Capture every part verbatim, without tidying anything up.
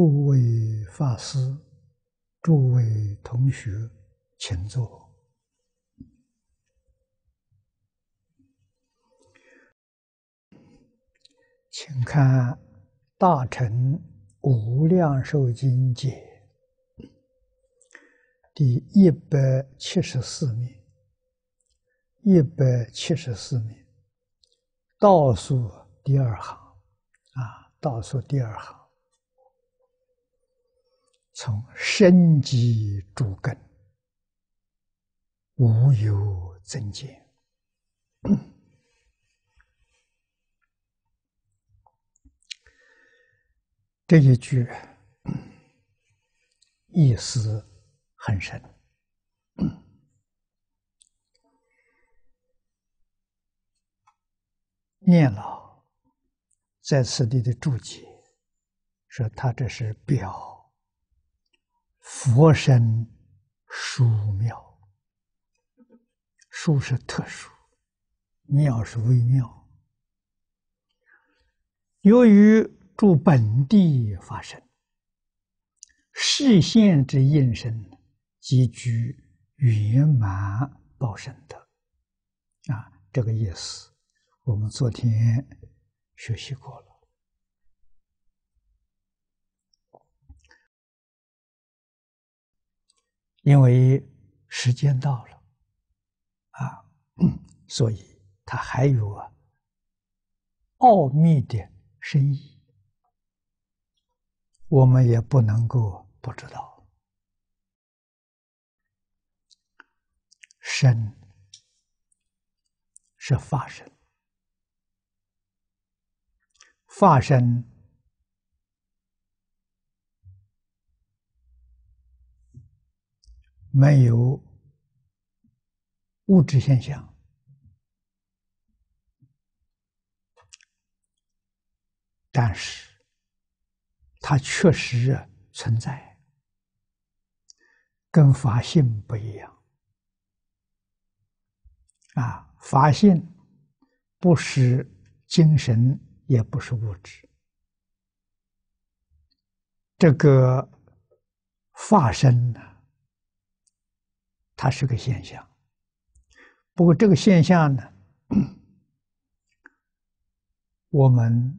诸位法师、诸位同学，请坐。请看《大乘无量寿经解》第一百七十四面，一百七十四面，倒数第二行，啊，倒数第二行。 从身即诸根，无有增减。这一句意思很深。念老在此地的注解说，他这是表。 佛身殊妙，殊是特殊，妙是微妙。由于住本地法身，示现之应身，即具圆满报身德。啊，这个意思，我们昨天学习过了。 因为时间到了，啊，所以它还有啊奥秘的深意，我们也不能够不知道。身是法身，法身。 没有物质现象，但是它确实存在，跟法性不一样。啊，法性不是精神，也不是物质，这个法身呢？ 它是个现象，不过这个现象呢，我们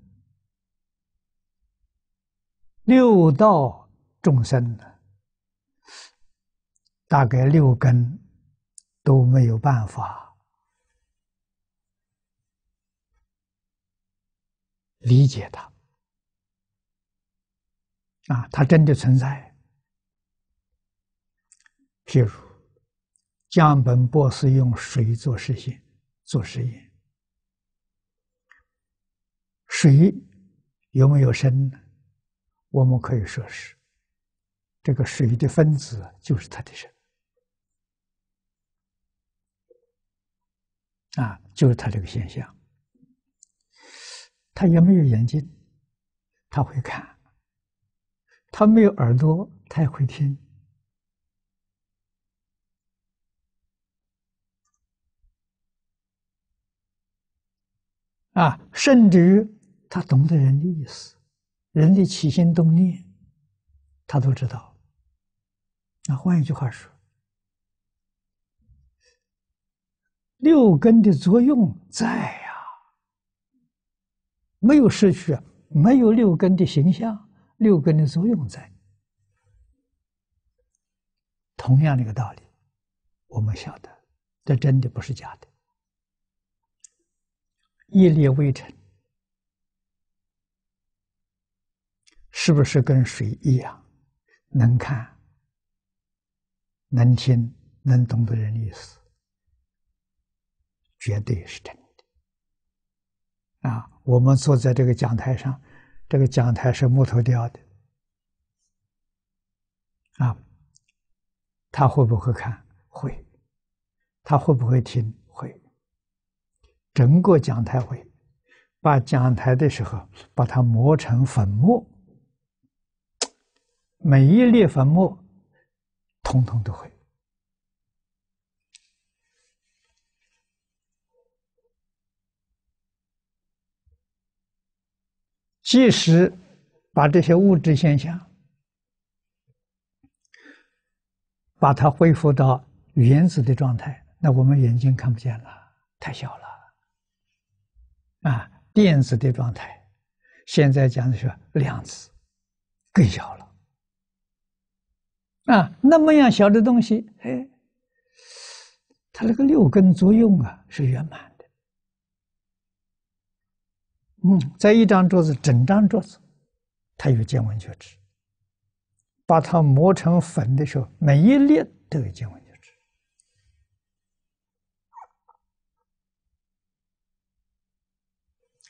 六道众生呢，大概六根都没有办法理解它。啊，它真的存在，譬如。 江本博士用水做实验，做实验，水有没有身呢？我们可以说是，这个水的分子就是它的身，啊，就是它这个现象。他也没有眼睛，他会看；他没有耳朵，他也会听。 啊，甚至于他懂得人的意思，人的起心动念，他都知道。那换一句话说，六根的作用在呀、啊，没有失去，没有六根的形象，六根的作用在。同样的一个道理，我们晓得，这真的不是假的。 业力未成，是不是跟水一样，能看、能听、能懂得人意思？绝对是真的。啊，我们坐在这个讲台上，这个讲台是木头雕的，啊，他会不会看？会。他会不会听？会。 整个讲台会，把讲台的时候，把它磨成粉末，每一粒粉末，统统都会。即使把这些物质现象把它恢复到原子的状态，那我们眼睛看不见了，太小了。啊，电子的状态，现在讲的是量子，更小了。啊，那么样小的东西，哎，它那个六根作用啊是圆满的。嗯，在一张桌子，整张桌子，它有见闻觉知。 把它磨成粉的时候，每一粒都有见闻觉知。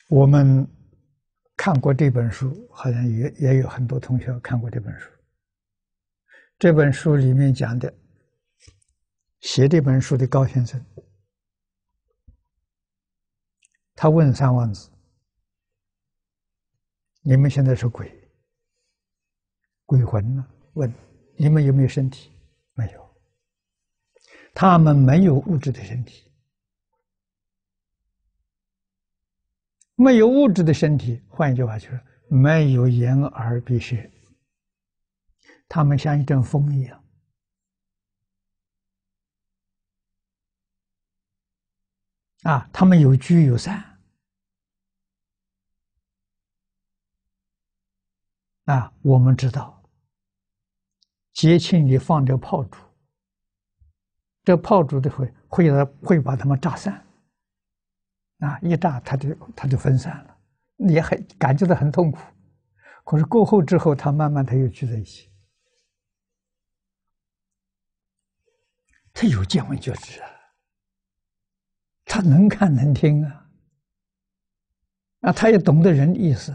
我们看过这本书，好像也也有很多同学看过这本书。这本书里面讲的，写这本书的高先生，他问三王子：“你们现在是鬼？” 鬼魂呢？问你们有没有身体？没有，他们没有物质的身体，没有物质的身体。换一句话就是，没有眼、耳、鼻、舌，他们像一阵风一样，啊，他们有聚有散。 啊，我们知道，节庆里放着炮竹，这炮竹的会会会把它们炸散，啊，一炸它就它就分散了，也很感觉到很痛苦。可是过后之后，它慢慢它又聚在一起，它有见闻觉知啊，它能看能听啊，啊，它也懂得人意思。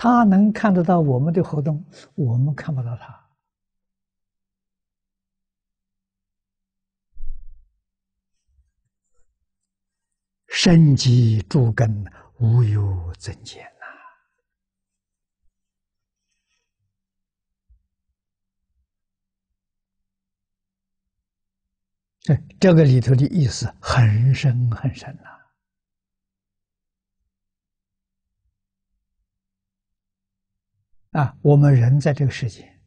他能看得到我们的活动，我们看不到他。身即诸根，无有增减呐。这这个里头的意思很深很深呐、啊。 啊，我们人在这个世界，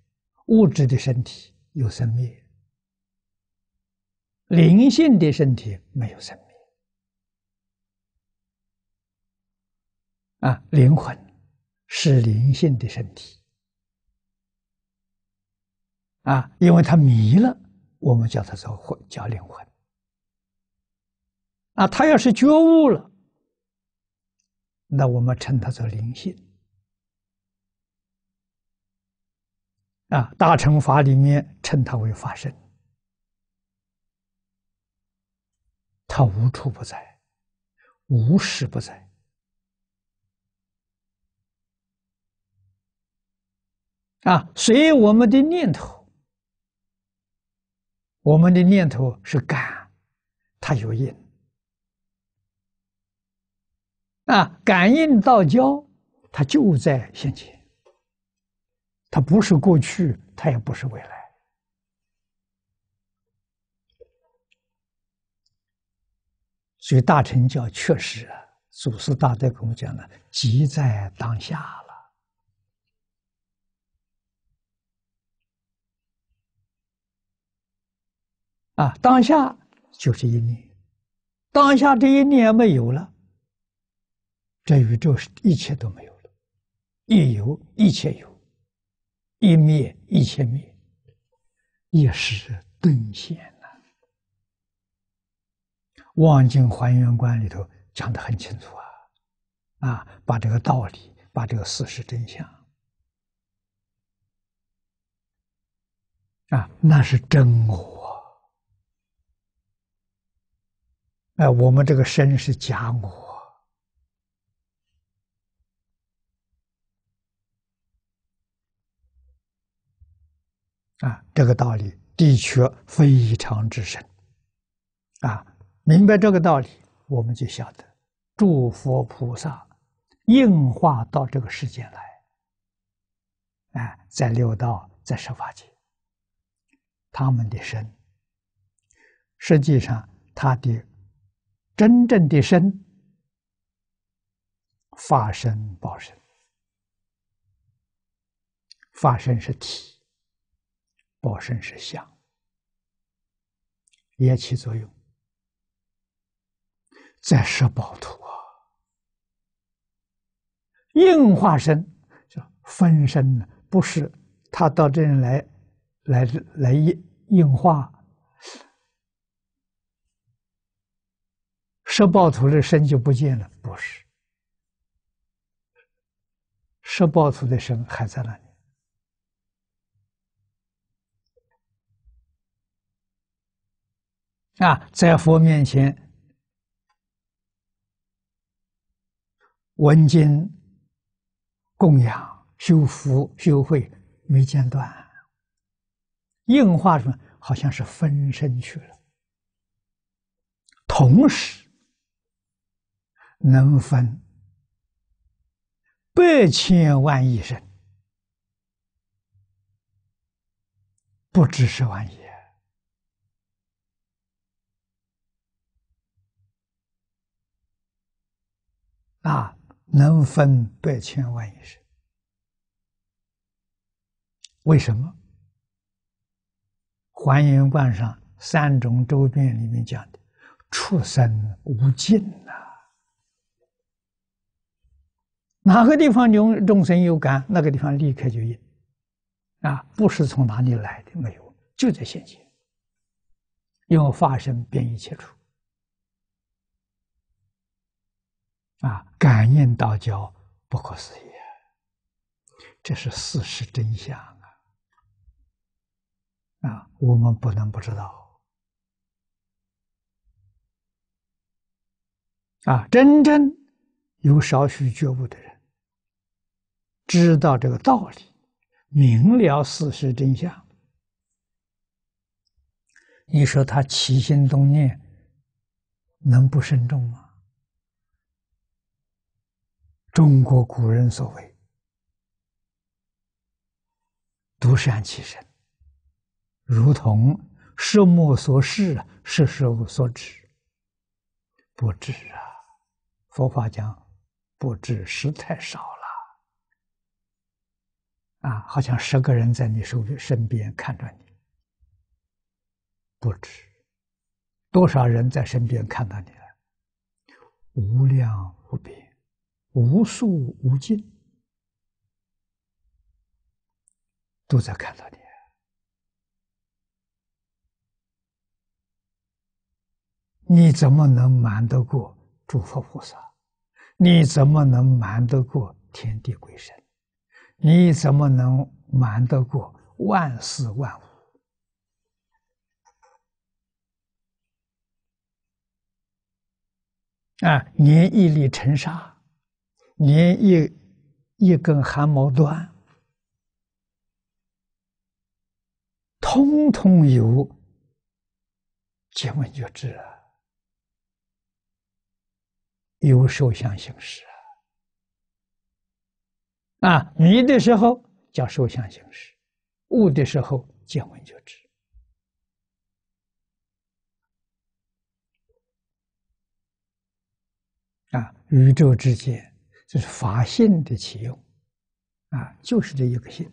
物质的身体有生灭，灵性的身体没有生灭。啊，灵魂是灵性的身体。啊，因为它迷了，我们叫它叫魂，叫灵魂。啊，它要是觉悟了，那我们称它做灵性。 啊，大乘法里面称它为法身，它无处不在，无时不在。啊，随我们的念头，我们的念头是感，它有应。啊，感应道交，它就在现前。 它不是过去，它也不是未来。所以大乘教确实啊，祖师大德跟我讲了，即在当下了。啊，当下就是一念，当下这一念没有了，这宇宙一切都没有了，一有一切有。 一灭一切灭，一时顿现呐、啊。《望境还原观》里头讲得很清楚啊，啊，把这个道理，把这个事实真相，啊，那是真我。哎、啊，我们这个身是假我。 啊，这个道理的确非常之深，啊，明白这个道理，我们就晓得，诸佛菩萨应化到这个世间来，哎、啊，在六道，在十法界，他们的身，实际上他的真正的身，法身、报身，法身是体。 报身是相，也起作用，在十宝图啊，应化身叫分身呢，不是他到这里来来来应应化，十宝图的身就不见了，不是，十宝图的身还在那里。 啊，在佛面前闻经供养、修福、修慧没间断，应化什么？好像是分身去了，同时能分百千万亿身，不止十万亿。 啊，能分百千万亿身，为什么？《还原观》上三种周遍里面讲的，畜生无尽呐、啊，哪个地方有众生有感，那个地方立刻就应，啊，不是从哪里来的，没有，就在现前，用法身遍一切处。 啊，感应道交不可思议，这是事实真相啊！啊，我们不能不知道。啊，真正有少许觉悟的人，知道这个道理，明了事实真相，你说他起心动念能不慎重吗？ 中国古人所谓“独善其身”，如同世莫所视，世事无所止，不止啊！佛法讲不止，实太少了啊！好像十个人在你手身边看着你，不止，多少人在身边看到你了？无量无边。 无数无尽，都在看到你你怎么能瞒得过诸佛菩萨？你怎么能瞒得过天地鬼神？你怎么能瞒得过万事万物？啊，连一粒尘沙。 连一一根汗毛端，通通有，见闻觉知啊，有受想行识啊，啊，迷的时候叫受想行识，悟的时候见闻觉知。 啊，宇宙之间，这是法性的起用，啊，就是这一个性。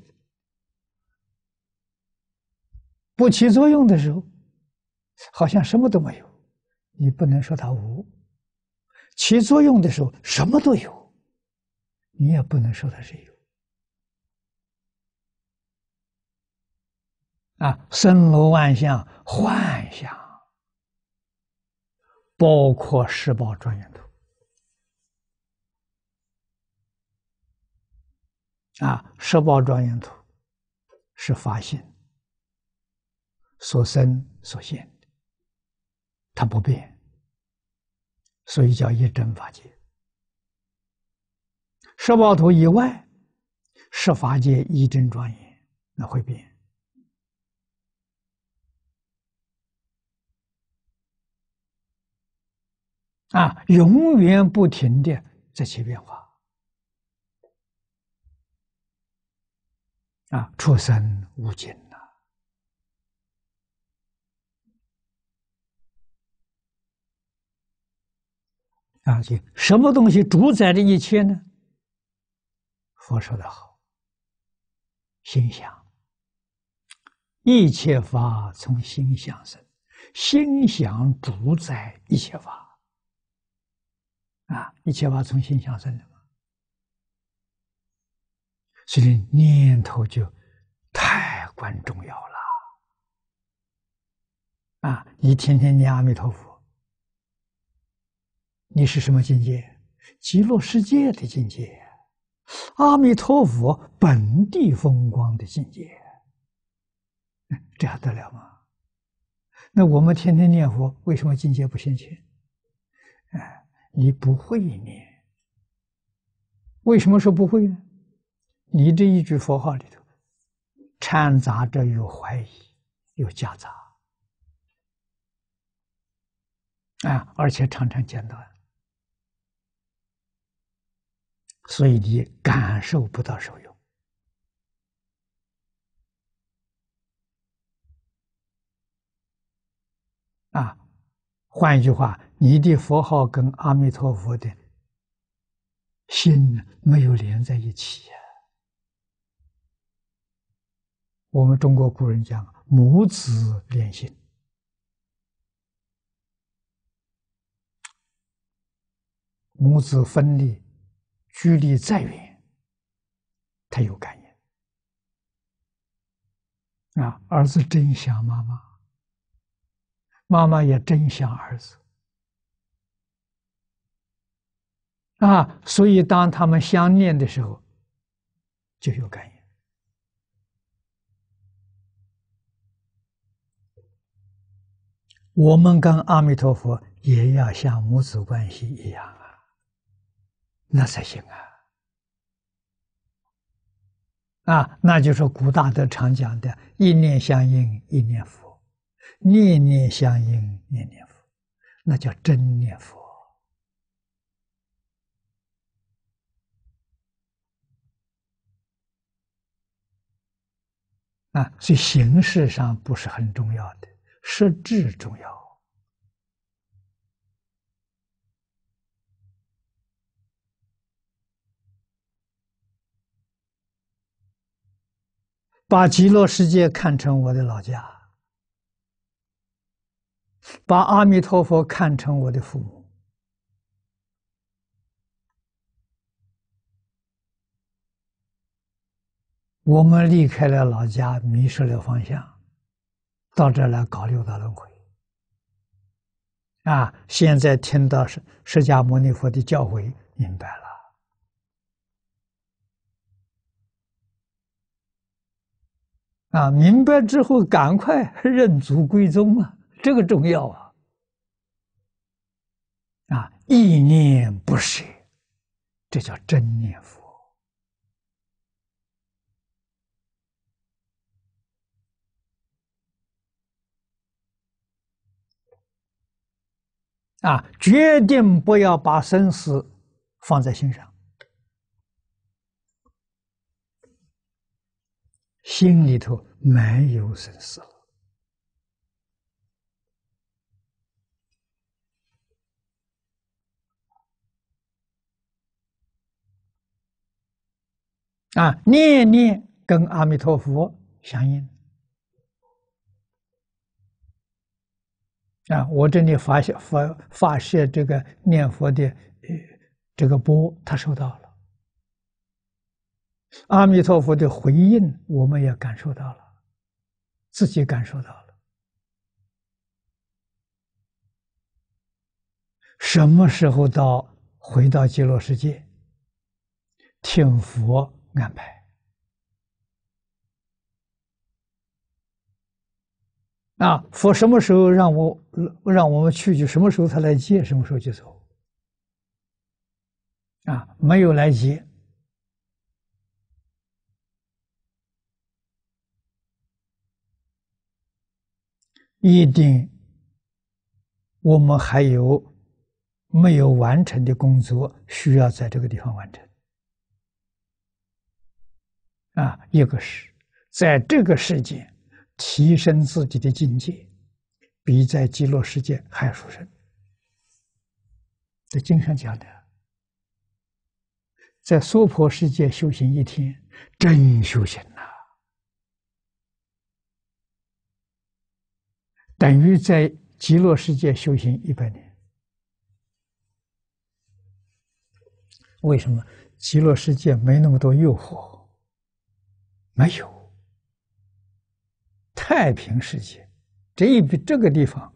不起作用的时候，好像什么都没有，你不能说它无；起作用的时候，什么都有，你也不能说它是有。啊，森罗万象、幻象，包括十宝庄严图。 啊，十宝庄严图是法性所生所现的，它不变，所以叫一真法界。十宝图以外，十法界一真庄严，那会变。啊，永远不停的在起变化。 啊，畜生无尽呐、啊！啊，就什么东西主宰着一切呢？佛说得好：“心想，一切法从心想生。”心想主宰一切法，啊，一切法从心想生的嘛，所以念头就太关重要了。啊，你天天念阿弥陀佛，你是什么境界？极乐世界的境界，阿弥陀佛本地风光的境界，这还得了吗？那我们天天念佛，为什么境界不现前？哎，你不会念。为什么说不会呢？你这一句佛号里头掺杂着有怀疑，有夹杂，啊，而且常常间断，所以你感受不到受用。啊，换一句话，你的佛号跟阿弥陀佛的心没有连在一起呀、啊。我们中国古人讲母子连心，母子分离，距离再远，他有感应。啊，儿子真想妈妈，妈妈也真想儿子啊，所以当他们相念的时候，就有感应。我们跟阿弥陀佛也要像母子关系一样啊，那才行啊！啊，那就是古大德常讲的“一念相应，一念佛”。念念相应，念念佛，那叫真念佛啊！所以形式上不是很重要的，实质重要把极乐世界看成我的老家，把阿弥陀佛看成我的父母，我们离开了老家，迷失了方向，到这儿来搞六道轮回。啊，现在听到释释迦牟尼佛的教诲，明白了。啊，明白之后，赶快认祖归宗啊！这个重要啊！啊，意念不舍，这叫真念佛。啊，决定不要把生死放在心上，心里头没有生死了。啊，念念跟阿弥陀佛相应。啊，我这里发射发发射这个念佛的、呃、这个波，他收到了。阿弥陀佛的回应，我们也感受到了，自己感受到了。什么时候到回到极乐世界，听佛安排啊！佛什么时候让我让我们去，就什么时候他来接，什么时候就走啊！没有来接一定我们还有没有完成的工作需要在这个地方完成啊，一个是在这个世界提升自己的境界，比在极乐世界还殊胜。在经上讲的，在娑婆世界修行一天，真修行了、啊，等于在极乐世界修行一百年。为什么？极乐世界没那么多诱惑，没有。太平世界，这一这个地方，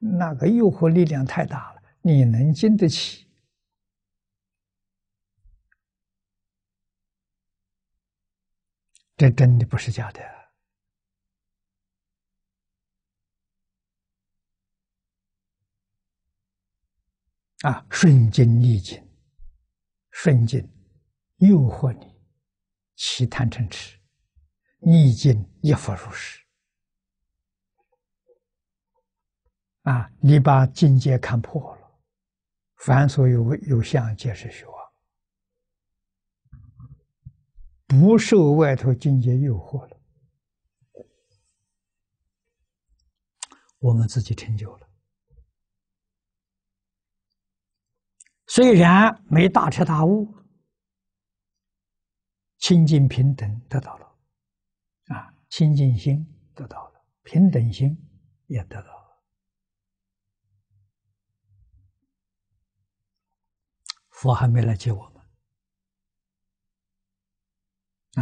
那个诱惑力量太大了，你能经得起？ 这真的不是假的啊！顺境逆境，顺境诱惑你起贪嗔痴，逆境亦复如是啊！你把境界看破了，凡所有为有相，皆是虚妄。 不受外头境界诱惑了，我们自己成就了。虽然没大彻大悟，清净平等得到了，啊，清净心得到了，平等心也得到了。佛还没来接我们。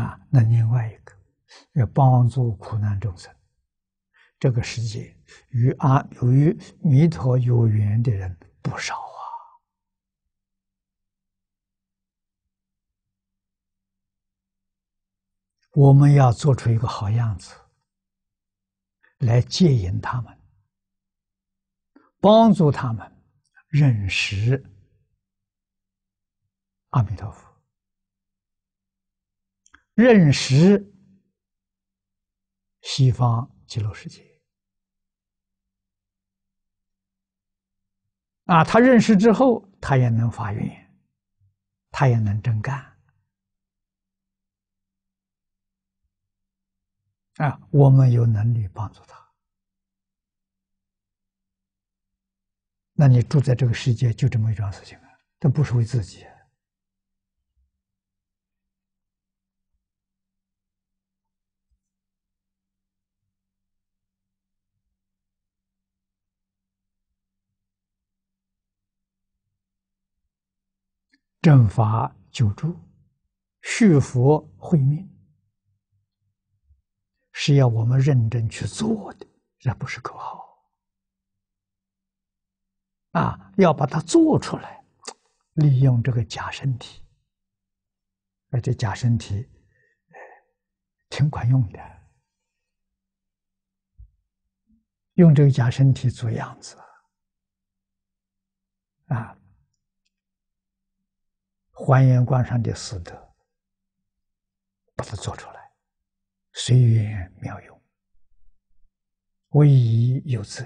啊，那另外一个要帮助苦难众生。这个世界与阿与弥陀有缘的人不少啊。我们要做出一个好样子，来接引他们，帮助他们认识阿弥陀佛。 认识西方极乐世界啊，他认识之后，他也能发愿，他也能真干啊。我们有能力帮助他。那你住在这个世界，就这么一桩事情啊，这不是为自己。 正法久住，续佛慧命，是要我们认真去做的，这不是口号啊！要把它做出来，利用这个假身体，而且假身体挺管用的，用这个假身体做样子啊。 还原观上的四德，把它做出来，随缘妙用，唯以有责，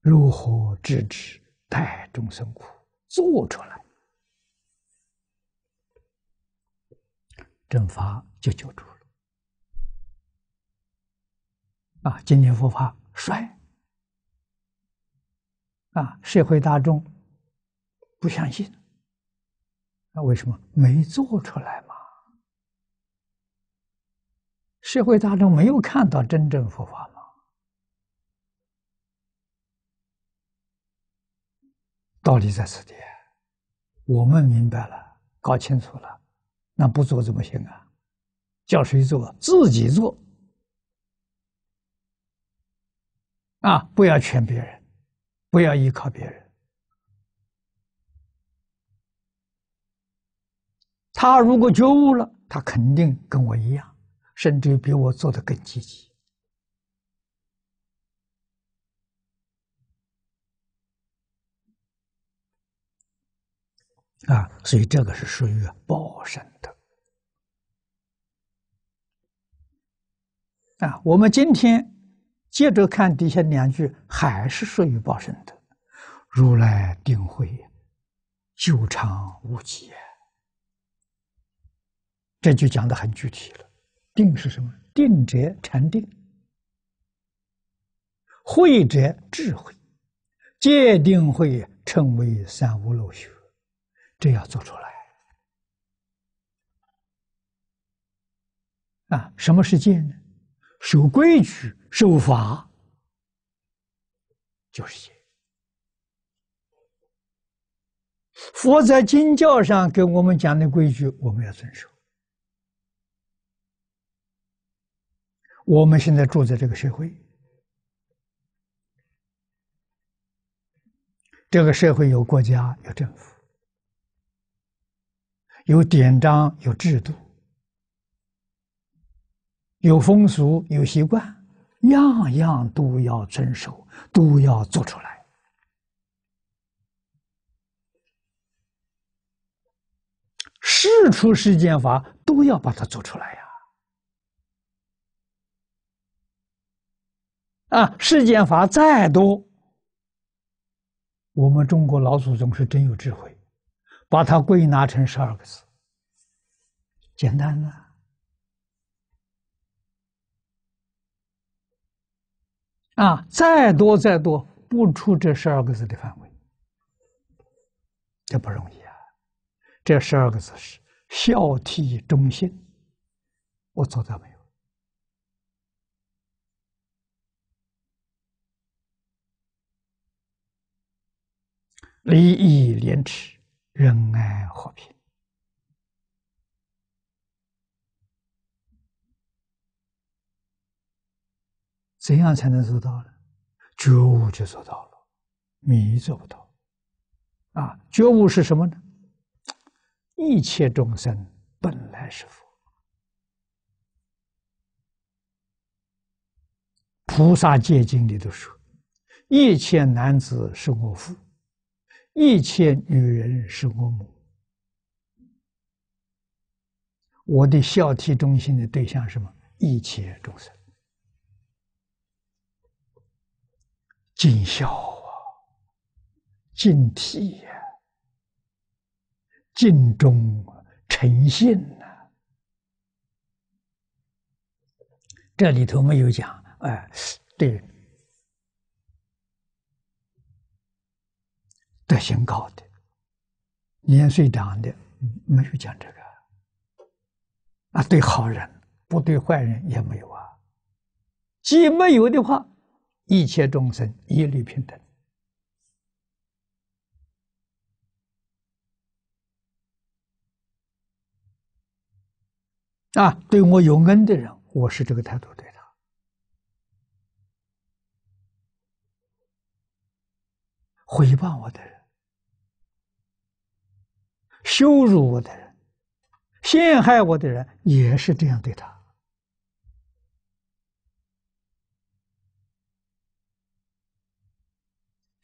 如何制止带众生苦？做出来，正法就救助了。啊，今天佛法帅，啊，社会大众不相信。 那为什么没做出来嘛？社会大众没有看到真正佛法嘛？道理在此地，我们明白了，搞清楚了，那不做怎么行啊？叫谁做？自己做啊！不要劝别人，不要依靠别人。 他如果觉悟了，他肯定跟我一样，甚至比我做得更积极。啊，所以这个是属于报身的。啊，我们今天接着看底下两句，还是属于报身的。如来定慧，久长无极。 这就讲得很具体了。定是什么？定者禅定，慧者智慧，戒定慧称为三无漏学，这要做出来啊！什么是戒呢？守规矩、守法、就是邪。佛在经教上给我们讲的规矩，我们要遵守。我们现在住在这个社会，这个社会有国家，有政府，有典章，有制度，有风俗，有习惯，样样都要遵守，都要做出来。 事出世间法都要把它做出来呀！ 啊, 啊，世间法再多，我们中国老祖宗是真有智慧，把它归纳成十二个字，简单了、啊。啊，再多再多，不出这十二个字的范围，这不容易。 这十二个字是孝悌忠信，我做到没有？礼义廉耻，仁爱和平，怎样才能做到呢？觉悟就做到了，迷做不到。啊，觉悟是什么呢？ 一切众生本来是佛，菩萨戒经里头说：“一切男子是我父，一切女人是我母。”我的孝悌忠信的对象是什么？一切众生，尽孝啊，尽悌呀。 尽忠诚信呐、啊，这里头没有讲，哎，对德行高的、年岁长的没有讲这个，啊，对好人不对坏人也没有啊。既没有的话，一切众生一律平等。 啊，对我有恩的人，我是这个态度对他；毁谤我的人、羞辱我的人、陷害我的人，也是这样对他。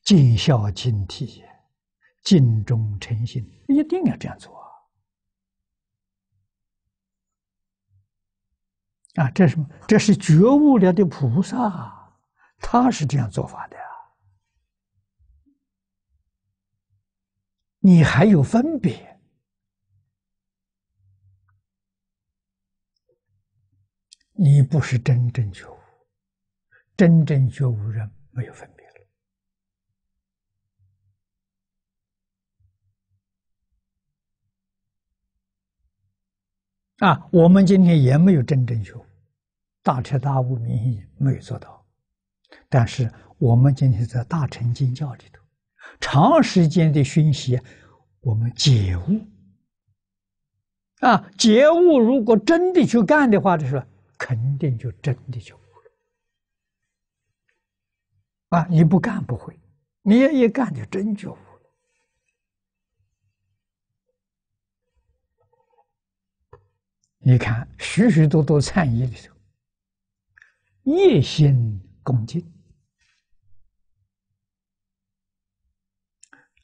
尽孝尽悌，尽忠诚信，一定要这样做。 啊，这是什么？这是觉悟了的菩萨，他是这样做法的呀、啊。你还有分别，你不是真正觉悟，真正觉悟人没有分别了。啊，我们今天也没有真正觉悟。 大彻大悟名义没有做到，但是我们今天在大乘经教里头，长时间的熏习，我们解悟啊，解悟如果真的去干的话，就是肯定就真的就悟了啊！你不干不会，你一干就真觉悟了。你看，许许多多禅意里头。 一心恭敬，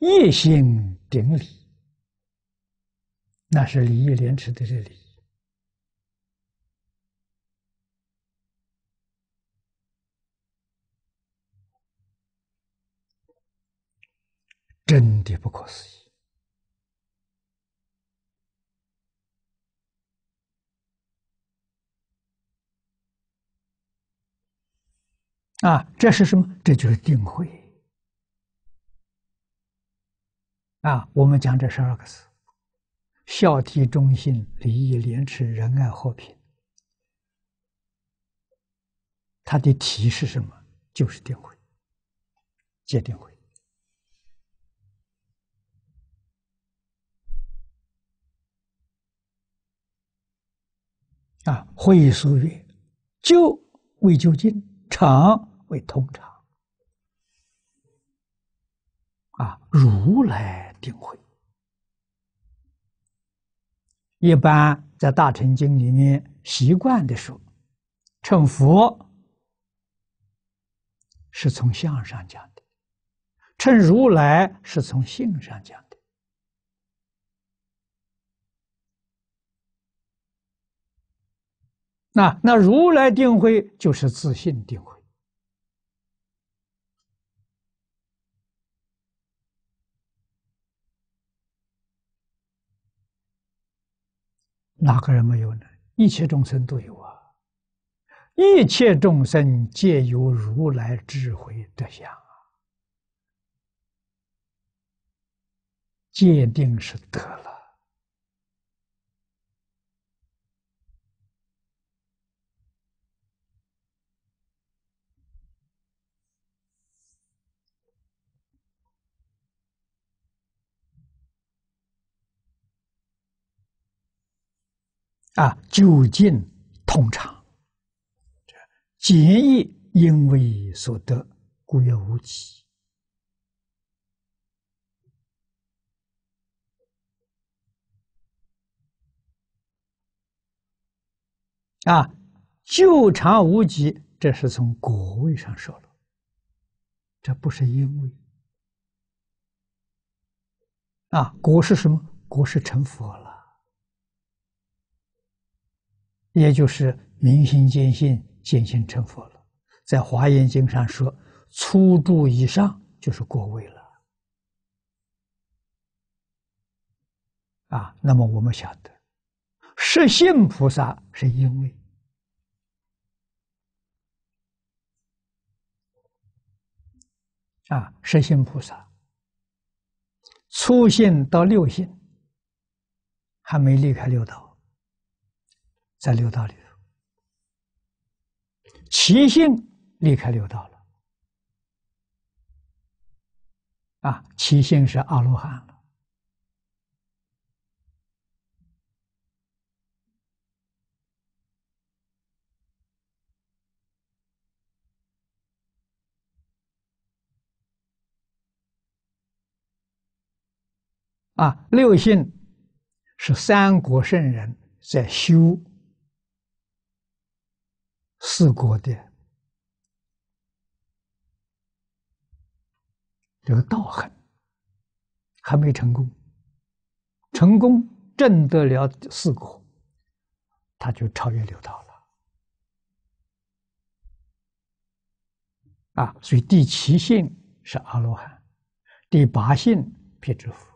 一心顶礼，那是礼义廉耻的礼。真的不可思议。 啊，这是什么？这就是定慧。啊，我们讲这十二个字：孝悌忠信、礼义廉耻、仁爱和平。它的题是什么？就是定慧。戒定慧。啊，会所曰：究为究竟，常为通常。啊，如来定慧。一般在大乘经里面习惯的说，称佛是从相上讲的，称如来是从性上讲的。那那如来定慧就是自性定慧。哪个人没有呢？一切众生都有啊！一切众生皆有如来智慧德相啊！戒定是得了啊，究竟通常，简易因为所得，故曰无极。啊，究常无极，这是从果位上说了，这不是因为。啊，果是什么？果是成佛了。也就是明心见性，见性成佛了。在《华严经》上说，初住以上就是果位了。啊，那么我们晓得，实性菩萨是因为啊，实性菩萨初性到六性还没离开六道。在六道里头，其性离开六道了，啊，其性是阿罗汉了，啊，六性是三国圣人在修。四国的这个道行还没成功，成功证得了四国，他就超越六道了。啊，所以第七性是阿罗汉，第八性辟支佛，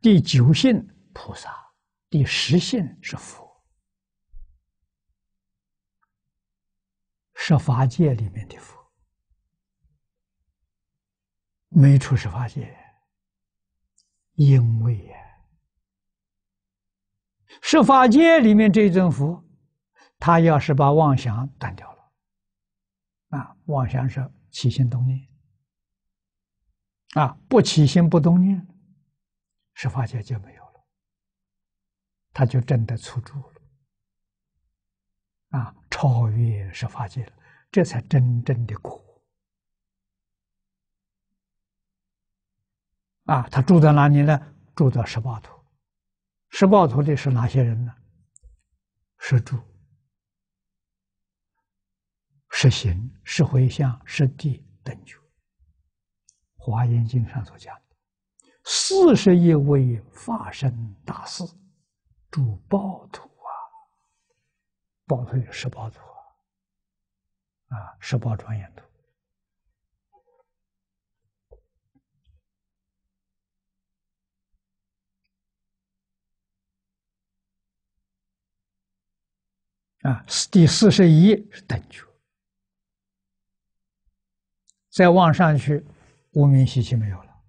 第九性菩萨，第十性是佛。十法界里面的佛，没出十法界，因为呀，十法界里面这尊佛，他要是把妄想断掉了，啊，妄想是起心动念，啊，不起心不动念，十法界就没有了，他就真的出住了，啊。超越十法界了，这才真正的果。啊，他住在哪里呢？住到十八土。十八土里是哪些人呢？是住、是行、是回向、是地等觉。《华严经》上所讲的，四十一位法身大士住报土。报土有十八土啊，十八庄严土啊，第四十一是等觉，再往上去，无明习气没有了，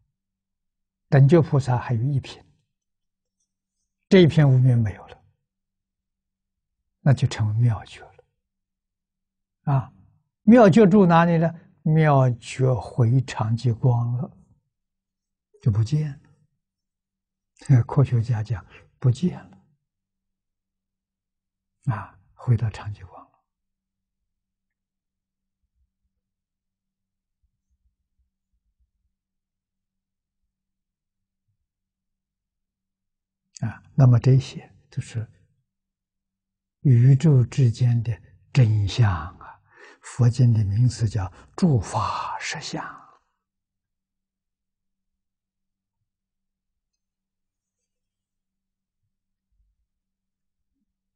等觉菩萨还有一品，这一品无明没有了。那就成为妙觉了，啊，妙觉住哪里呢？妙觉回常寂光了，就不见了。这个科学家讲不见了，啊，回到常寂光了。啊，那么这些就是宇宙之间的真相啊。 佛经的名词叫诸法实相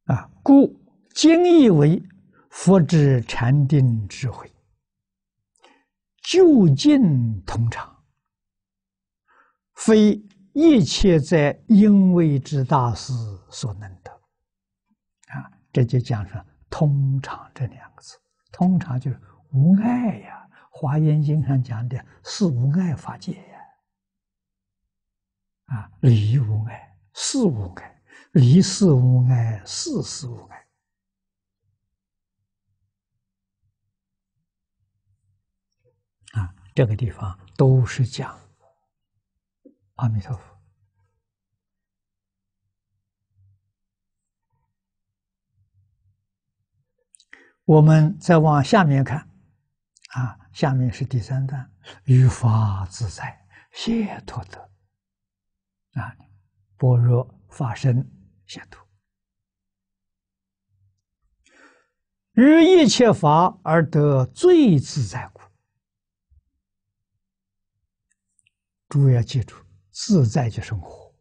啊，故今亦为佛之禅定智慧，究竟通常，非一切在因位之大事所能得啊。这就讲上“通常”这两个字。 通常就是无碍呀，《华严经》上讲的是无碍法界呀，啊，理无碍，事无碍，理事无碍，事事无碍，啊，这个地方都是讲阿弥陀佛。 我们再往下面看，啊，下面是第三段，于法自在，解脱得，啊，般若法身解脱，于一切法而得最自在故。诸位要记住，自在就生活，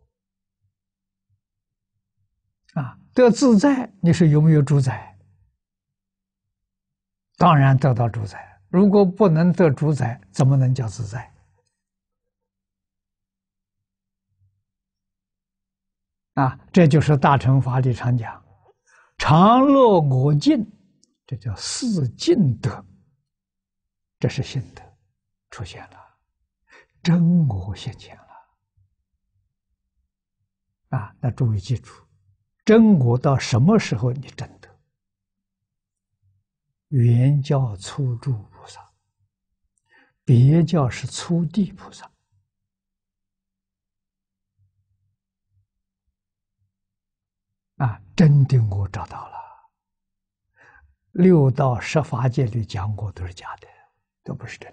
啊，得自在，你是有没有主宰？ 当然得到主宰，如果不能得主宰，怎么能叫自在？啊，这就是大乘法里常讲“常乐我净”，这叫四净德，这是心德出现了，真我现前了。啊，那诸位记住，真我到什么时候你真得？ 原教初住菩萨，别教是初地菩萨。啊，真的我找到了。六道十法界里讲过都是假的，都不是真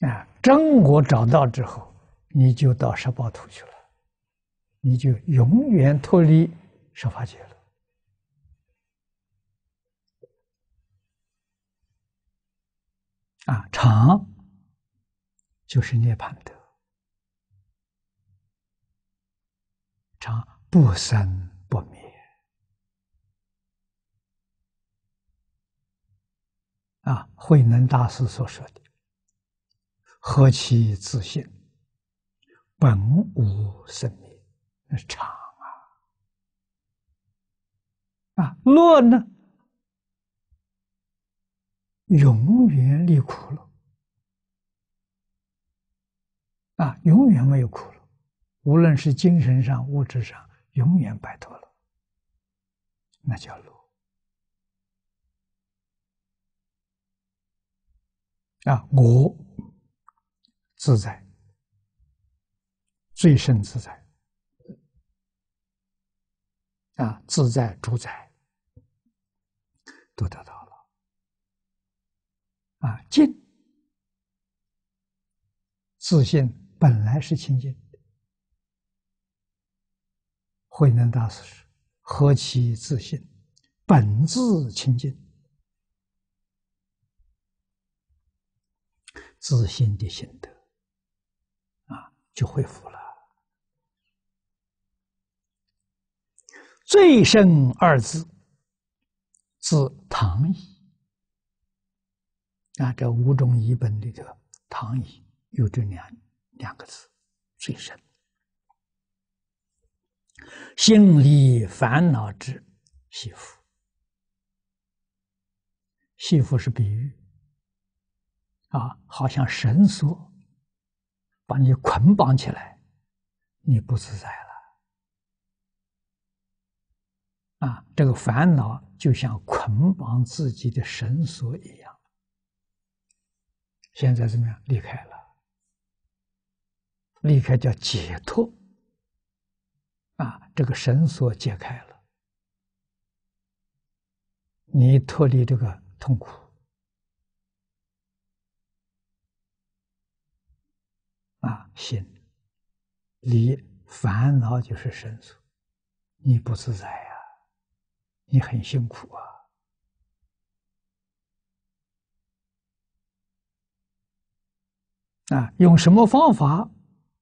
的。啊，真我找到之后，你就到十八土去了，你就永远脱离十法界了。 啊，常就是涅槃德，常不生不灭。啊，慧能大师所说的“何其自性，本无生灭”，那是常啊。啊，乐呢？ 永远离苦了，啊，永远没有苦了，无论是精神上、物质上，永远摆脱了，那叫乐。啊，我自在，最胜自在，啊，自在主宰都得到。 啊，净自性本来是清净的。慧能大师说：“何其自性，本自清净。”自性的心德啊，就恢复了。最胜二字，自唐矣。 啊，这五种译本里头，唐译有这两两个字，最深。心离烦恼之系缚，系缚是比喻，啊，好像绳索把你捆绑起来，你不自在了。啊，这个烦恼就像捆绑自己的绳索一样。现在怎么样？离开了，离开叫解脱。啊，这个绳索解开了，你脱离这个痛苦。啊，心离烦恼就是绳索，你不自在呀、啊。 你很辛苦啊！啊，用什么方法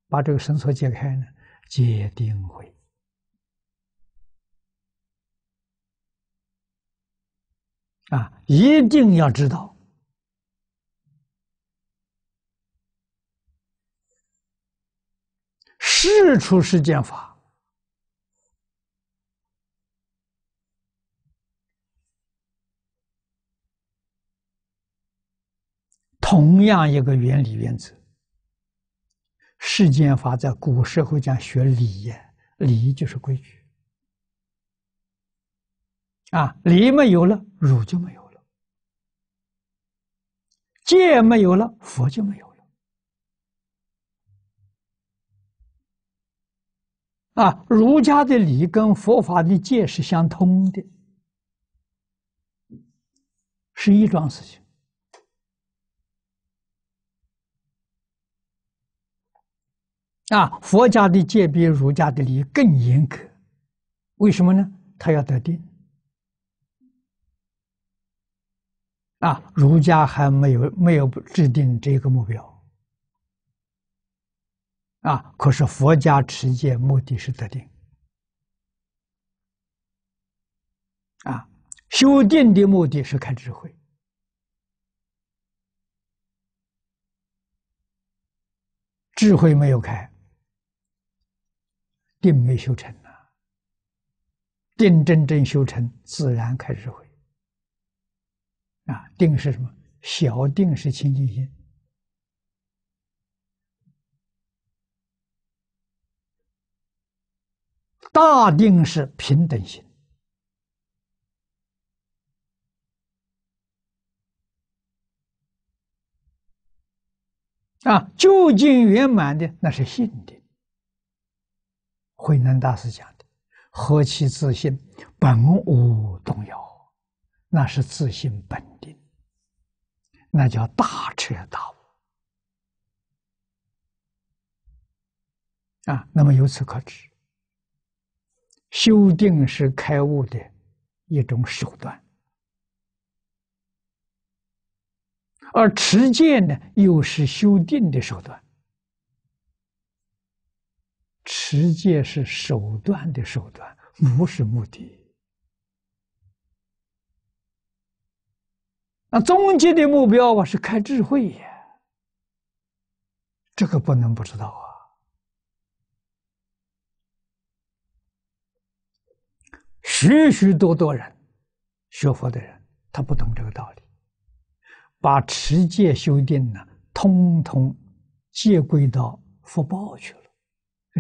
把这个绳索解开呢？戒定慧啊，一定要知道事出世间法。 同样一个原理原则，世间法在古社会讲学礼呀，礼就是规矩啊，礼没有了，儒就没有了；戒没有了，佛就没有了。啊，儒家的礼跟佛法的戒是相通的，是一桩事情。 啊，佛家的戒比儒家的礼更严格，为什么呢？他要得定。啊，儒家还没有没有制定这个目标。啊，可是佛家持戒目的是得定。啊，修定的目的是开智慧。 智慧没有开，定没修成啊。定真正修成，自然开智慧。啊，定是什么？小定是清净心，大定是平等心。啊，究竟圆满的那是性的。慧能大师讲的“何其自性，本无动摇”，那是自性本定，那叫大彻大悟。啊，那么由此可知，修定是开悟的一种手段。 而持戒呢，又是修定的手段。持戒是手段的手段，不是目的。那终极的目标啊，是开智慧呀，这个不能不知道啊。许许多多人学佛的人，他不懂这个道理。 把持戒修定呢，通通戒归到福报去了，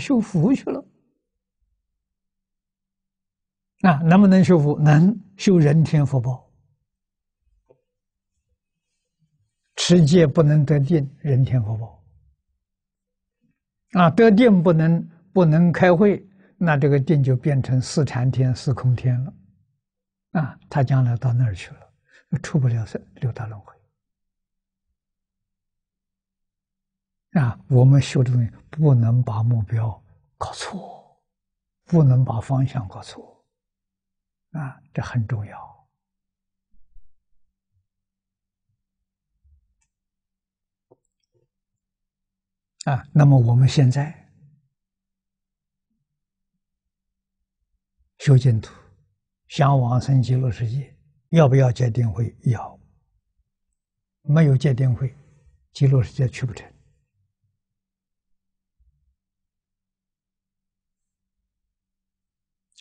修福去了。那、啊、能不能修福？能修人天福报。持戒不能得定，人天福报。啊，得定不能不能开慧，那这个定就变成四禅天、四空天了。啊，他将来到那儿去了，出不了六道轮回。 啊，我们修的东西不能把目标搞错，不能把方向搞错，啊，这很重要。啊，那么我们现在修净土，想往生极乐世界，要不要戒定慧？要。没有戒定慧，极乐世界去不成。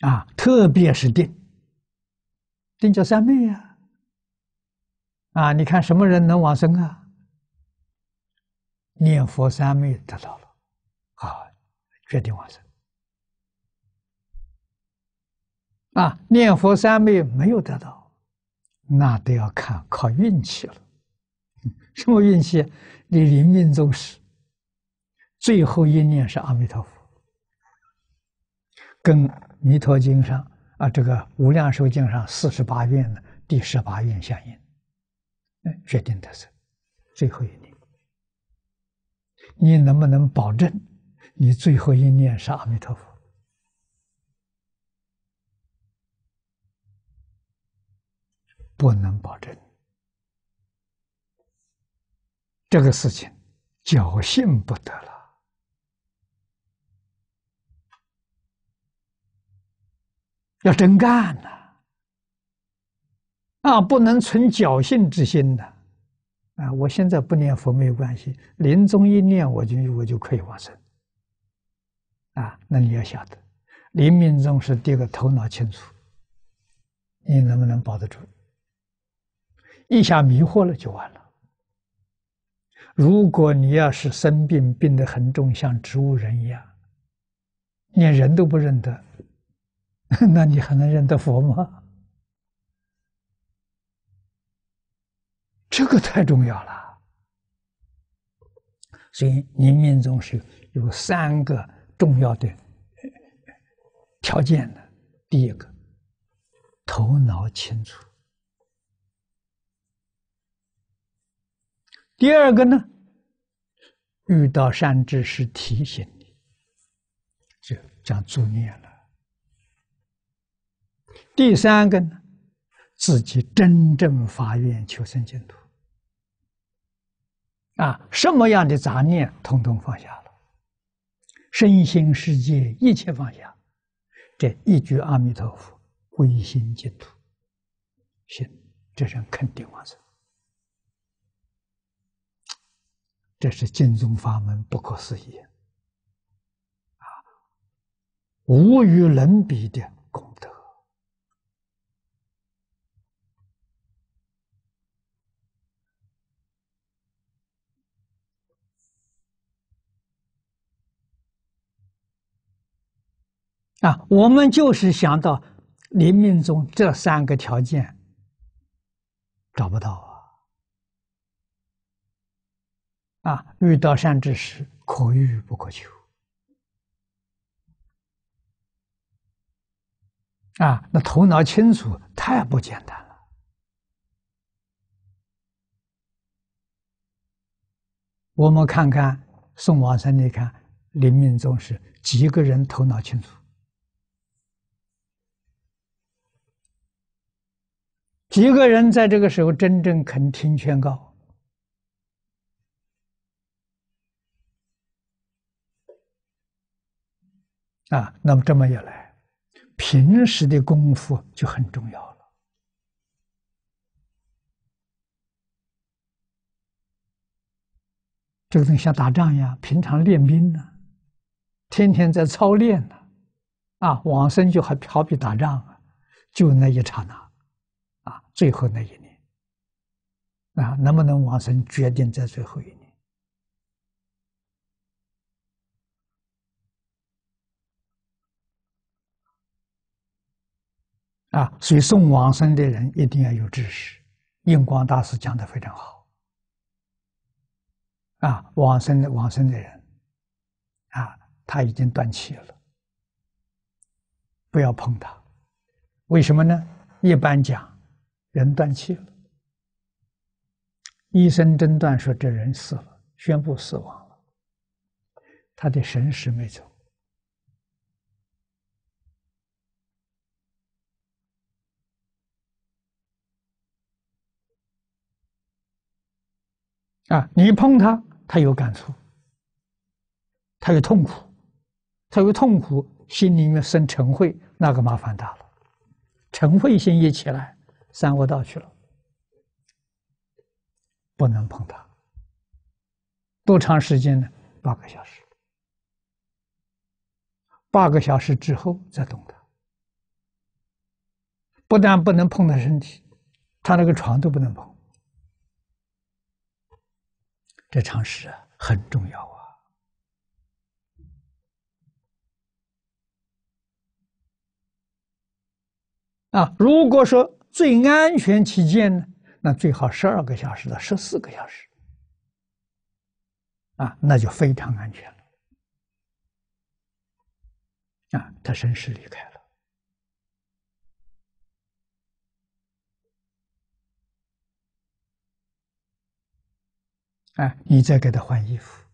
啊，特别是定，定叫三昧呀、啊。啊，你看什么人能往生啊？念佛三昧得到了，啊，决定往生。啊，念佛三昧没有得到，那都要看靠运气了。什么运气？你临命终时，最后一念是阿弥陀佛，跟《弥陀经》上啊，这个《无量寿经》上四十八愿的第十八愿相应，嗯，决定得生，最后一念。你能不能保证你最后一念是阿弥陀佛？ 不能保证，这个事情侥幸不得了。要真干呐、啊！啊，不能存侥幸之心的、啊。啊，我现在不念佛没有关系，临终一念我就我就可以往生。啊，那你要晓得，临命终时第一个头脑清楚，你能不能保得住？ 一下迷惑了就完了。如果你要是生病，病得很重，像植物人一样，连人都不认得，那你还能认得佛吗？这个太重要了。所以临命终时有三个重要的条件的。第一个，头脑清楚。 第二个呢，遇到善知识提醒你，就讲助念了。第三个呢，自己真正发愿求生净土，啊，什么样的杂念统统放下了，身心世界一切放下，这一句阿弥陀佛，归心净土，行，这人肯定往生。 这是净宗法门不可思议啊，无与伦比的功德啊！我们就是想到临命终这三个条件找不到啊。 啊，遇到善知识，可遇不可求。啊，那头脑清楚，太不简单了。我们看看送往生，你看临命终时，几个人头脑清楚？几个人在这个时候真正肯听劝告？ 啊，那么这么一来，平时的功夫就很重要了。这个东西像打仗一样，平常练兵呢、啊，天天在操练呢、啊，啊，往生就还好比打仗啊，就那一刹那，啊，最后那一年，啊，能不能往生决定在最后一年。 啊，所以送往生的人一定要有知识。印光大师讲得非常好。啊，往生的往生的人，啊，他已经断气了，不要碰他。为什么呢？一般讲，人断气了，医生诊断说这人死了，宣布死亡了，他的神识没走。 啊，你碰他，他有感触，他有痛苦，他有痛苦，心里面生嗔恚，那个麻烦大了。嗔恚心一起来，三恶道去了，不能碰他。多长时间呢？八个小时。八个小时之后再动他，不但不能碰他身体，他那个床都不能碰。 这常识啊，很重要啊！啊，如果说最安全起见呢，那最好十二个小时到十四个小时，啊，那就非常安全了。啊，他神识离开了。 哎，你再给他换衣服，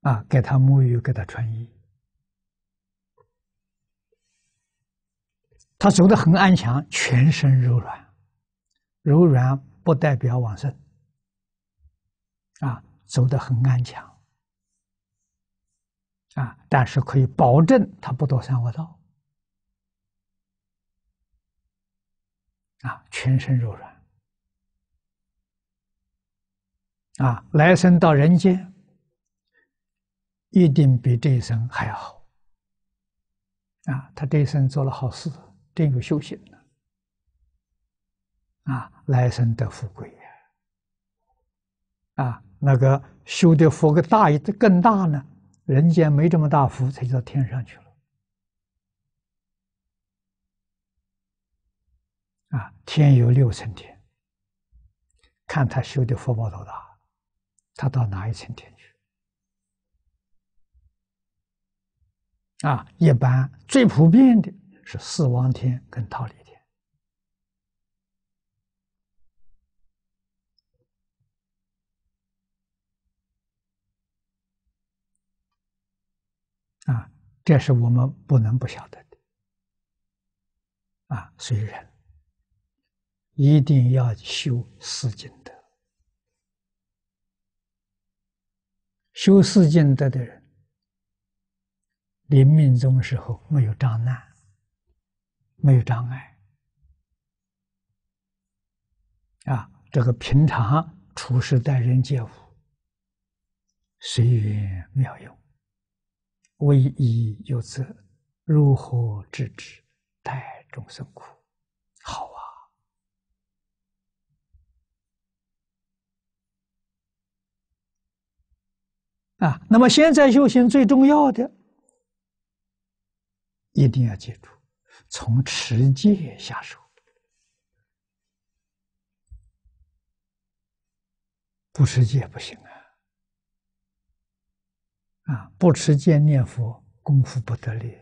啊，给他沐浴，给他穿衣，他走得很安详，全身柔软，柔软不代表往生，啊，走得很安详，啊，但是可以保证他不堕三恶道，啊，全身柔软。 啊，来生到人间，一定比这一生还要好。啊，他这一生做了好事，真有修行了。啊，来生得富贵呀！啊，那个修的福大一更大呢，人间没这么大福，才到天上去了。啊，天有六层天，看他修的福报多大。 他到哪一层天去？啊，一般最普遍的是四王天跟忉利天。啊，这是我们不能不晓得的。啊，所以人一定要修四净德。 修四净德的人，临命终时候没有障难，没有障碍，啊，这个平常处事待人接物，随缘妙用，唯一有责，如何制止，待众生苦，好啊。 啊，那么现在修行最重要的，一定要记住，从持戒下手，不持戒不行啊！啊，不持戒念佛功夫不得力，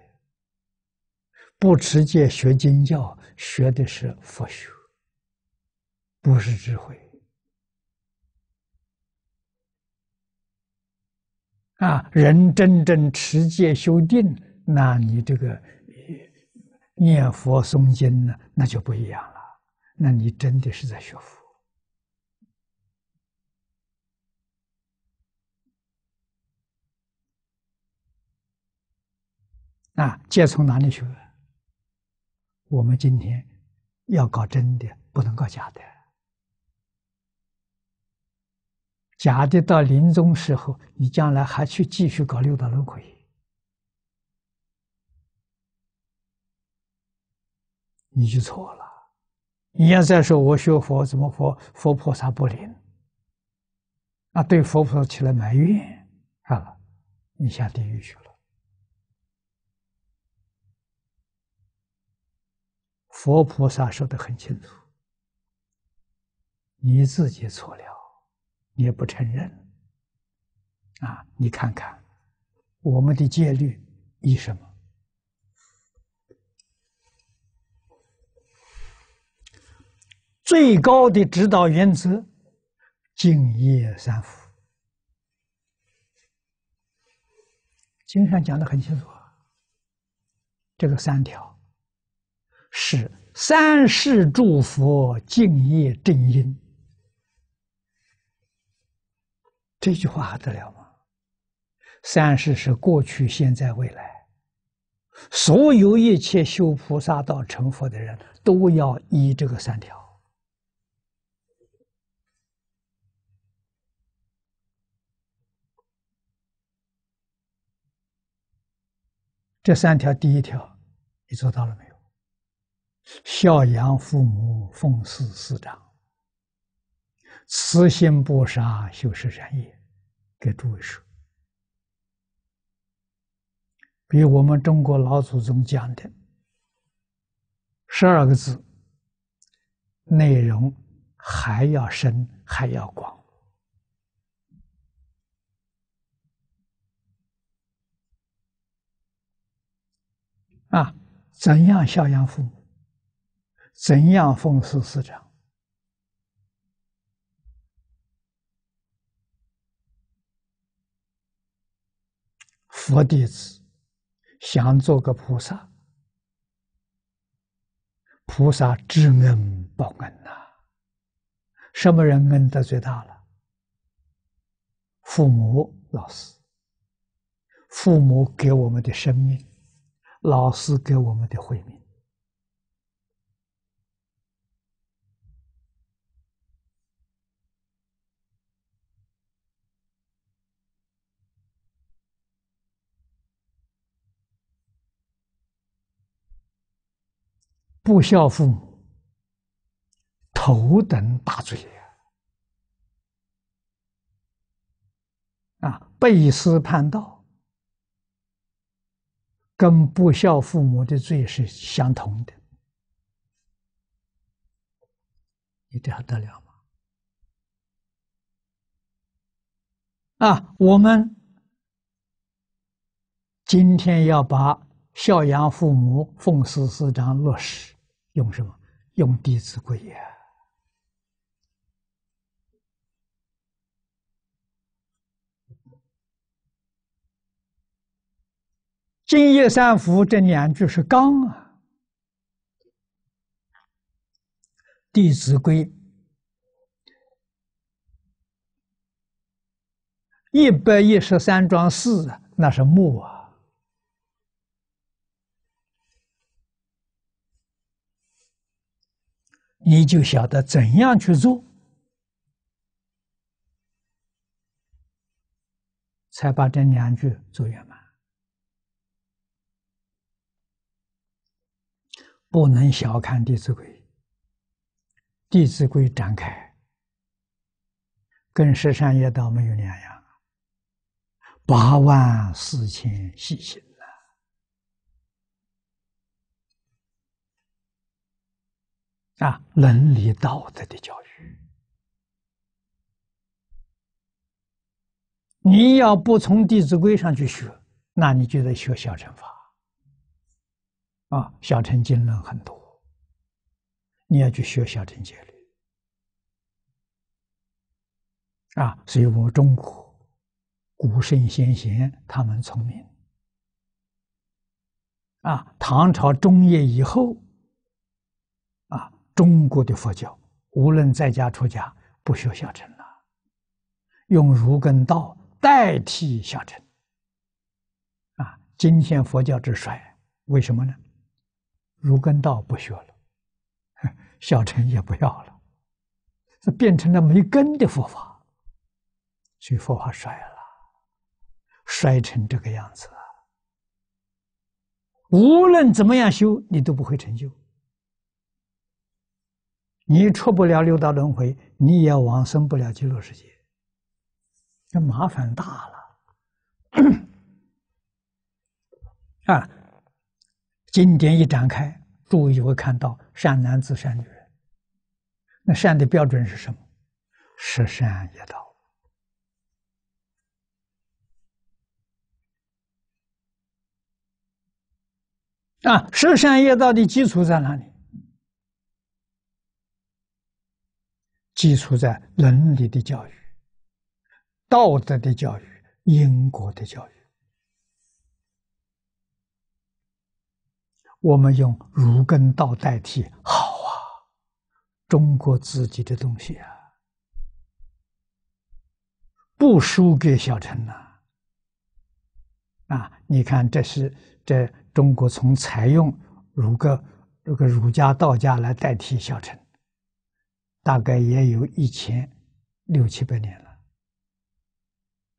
不持戒学经教学的是佛学，不是智慧。 啊，人真正持戒修定，那你这个念佛诵经呢，那就不一样了。那你真的是在学佛。啊，戒从哪里学？我们今天要搞真的，不能搞假的。 假的到临终时候，你将来还去继续搞六道轮回，你就错了。你要再说我学佛怎么佛佛菩萨不灵，啊，对佛菩萨起来埋怨，好了，你下地狱去了。佛菩萨说得很清楚，你自己错了。 你也不承认，啊！你看看我们的戒律依什么？最高的指导原则：净业三福。经上讲得很清楚，这个三条是三世诸佛净业正因。 这句话还得了吗？三世是过去、现在、未来，所有一切修菩萨道、成佛的人都要依这个三条。这三条，第一条，你做到了没有？孝养父母，奉事师长。 慈心不杀，修十善业，给诸位说，比我们中国老祖宗讲的十二个字，内容还要深，还要广。啊，怎样孝养父母？怎样奉事师长？ 佛弟子想做个菩萨，菩萨知恩报恩呐、啊。什么人恩德最大了？父母、老师。父母给我们的生命，老师给我们的慧命。不孝父母，头等大罪啊！背师叛道，跟不孝父母的罪是相同的，你这还得了吗？啊，我们今天要把孝养父母、奉事师长落实。 用什么？用《弟子规》呀！敬业三福这两句是纲啊，《弟子规》一百一十三章四啊，那是木啊。 你就晓得怎样去做，才把这两句做圆满。不能小看《弟子规》，《弟子规》展开跟十善业道没有两样啊，八万四千细心。 啊，伦理道德的教育，你要不从《弟子规》上去学，那你就得学小乘法，啊，小乘经论很多，你要去学小乘戒律，啊，所以我们中国古圣先贤他们聪明，啊，唐朝中叶以后。 啊，中国的佛教，无论在家出家，不学小乘了，用儒跟道代替小乘。啊，今天佛教之衰，为什么呢？儒跟道不学了，小乘也不要了，这变成了没根的佛法，所以佛法衰了，衰成这个样子。无论怎么样修，你都不会成就。 你出不了六道轮回，你也往生不了极乐世界，这麻烦大了啊！经典一展开，诸位就会看到善男子、善女人。那善的标准是什么？十善业道啊！十善业道的基础在哪里？ 基础在伦理的教育、道德的教育、因果的教育。我们用儒跟道代替，好啊！中国自己的东西啊，不输给小乘呐、啊。啊，你看这，这是这中国从采用儒个这个儒家、道家来代替小乘。 大概也有一千六七百年了，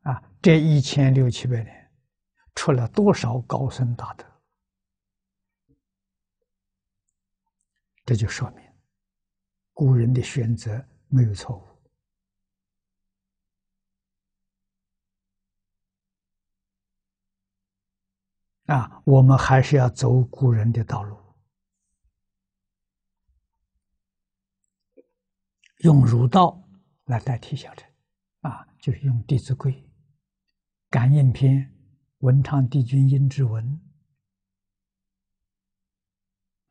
啊，这一千六七百年出了多少高僧大德？这就说明古人的选择没有错误。啊，我们还是要走古人的道路，用儒道来代替小乘，啊，就是用《弟子规》、《感应篇》、文昌帝君应之文，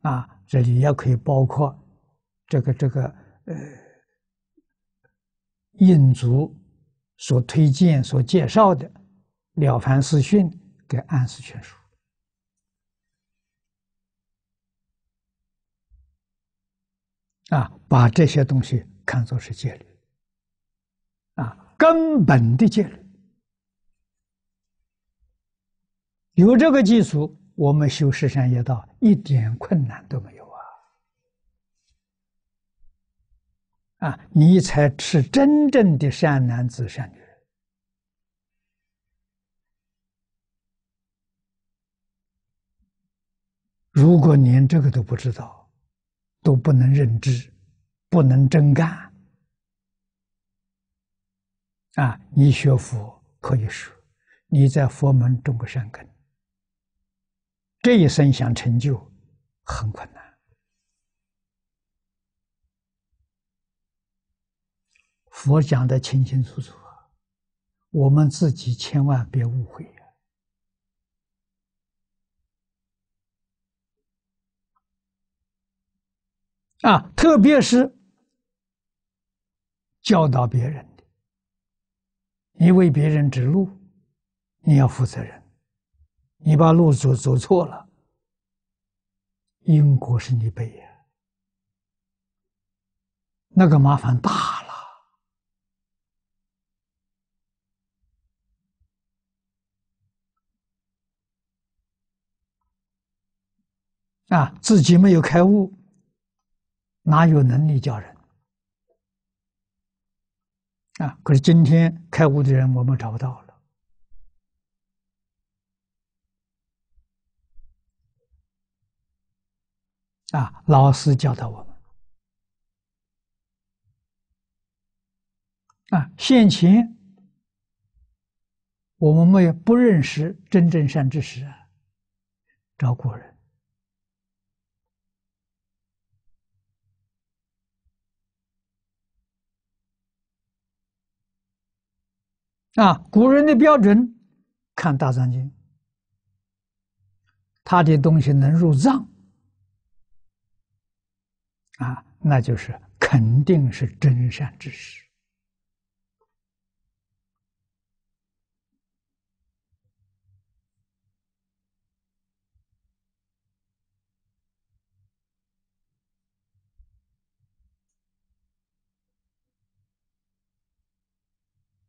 啊，这里也可以包括这个这个呃，印祖所推荐、所介绍的《了凡四训》跟《安史全书》。啊，把这些东西看作是戒律，啊，根本的戒律。有这个基础，我们修十善业道一点困难都没有啊！啊，你才是真正的善男子、善女人。如果连这个都不知道，都不能认知，不能真干啊！你学佛可以说你在佛门种个善根，这一生想成就很困难。佛讲得清清楚楚啊，我们自己千万别误会啊。啊，特别是教导别人的，你为别人指路，你要负责任。你把路走走错了，因果是你背呀，那个麻烦大了。啊，自己没有开悟，哪有能力教人啊？可是今天开悟的人我们找不到了啊！老师教导我们啊，现前我们没有不认识真正善知识啊，找古人。啊，古人的标准，看《大藏经》，他的东西能入藏，啊，那就是肯定是真善知识。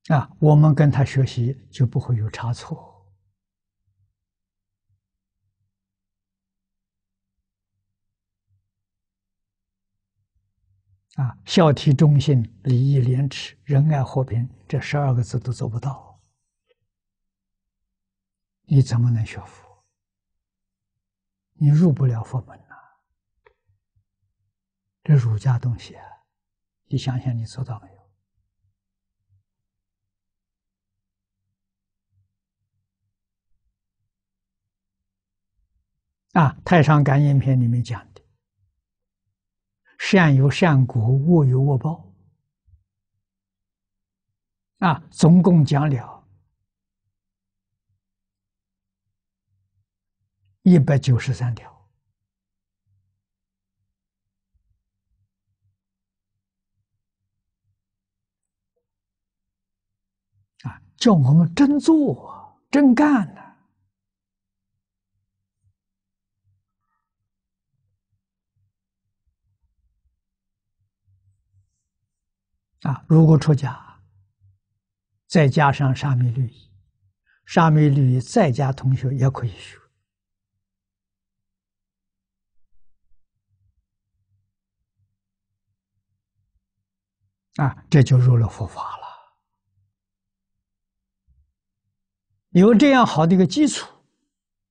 啊，我们跟他学习就不会有差错。啊，孝悌忠信、礼义廉耻、仁爱和平，这十二个字都做不到，你怎么能学佛？你入不了佛门呐、啊！这儒家东西啊，你想想，你做到没有？啊，《太上感应篇》里面讲的，善有善果，恶有恶报。啊，总共讲了一百九十三条。啊，叫我们真做，真干呢、啊。啊，如果出家，再加上沙弥律仪，沙弥律仪在家同学也可以学。啊，这就入了佛法了。有这样好的一个基础，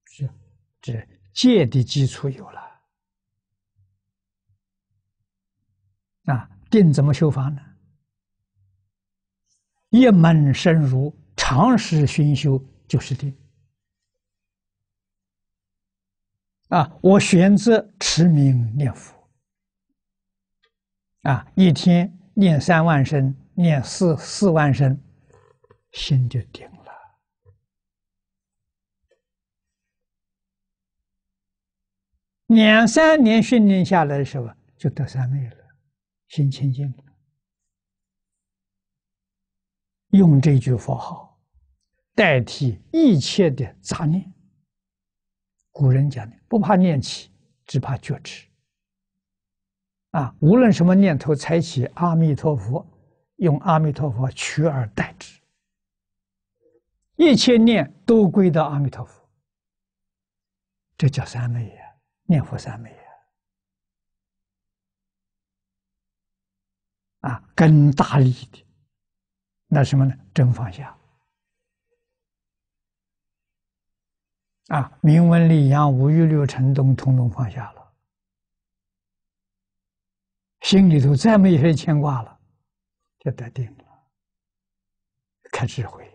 是这戒的基础有了。啊，定怎么修法呢？一门深入，常时熏修就是定。啊，我选择持名念佛。啊，一天念三万声，念四四万声，心就定了。两三年训练下来的时候，就得三昧了，心清净了。用这句佛号代替一切的杂念。古人讲的，不怕念起，只怕觉迟。 啊，无论什么念头采起，阿弥陀佛，用阿弥陀佛取而代之，一切念都归到阿弥陀佛，这叫三昧呀、啊，念佛三昧呀、啊，啊，根大利的，那什么呢？真放下，啊，名闻利养五欲六尘都统统放下了。 心里头再没有些牵挂了，就得定了。开智慧，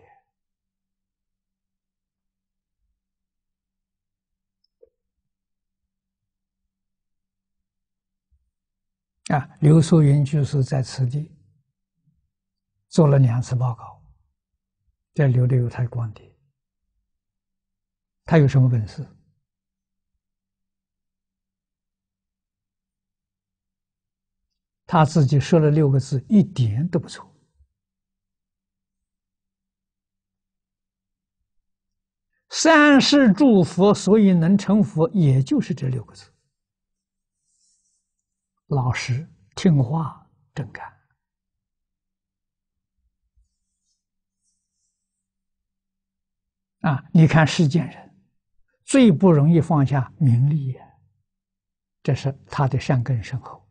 啊，刘素云居士在此地做了两次报告，在留的犹太光碟。他有什么本事？ 他自己说了六个字，一点都不错。三世诸佛所以能成佛，也就是这六个字：老实、听话、正干。啊，你看世间人最不容易放下名利呀，这是他的善根深厚。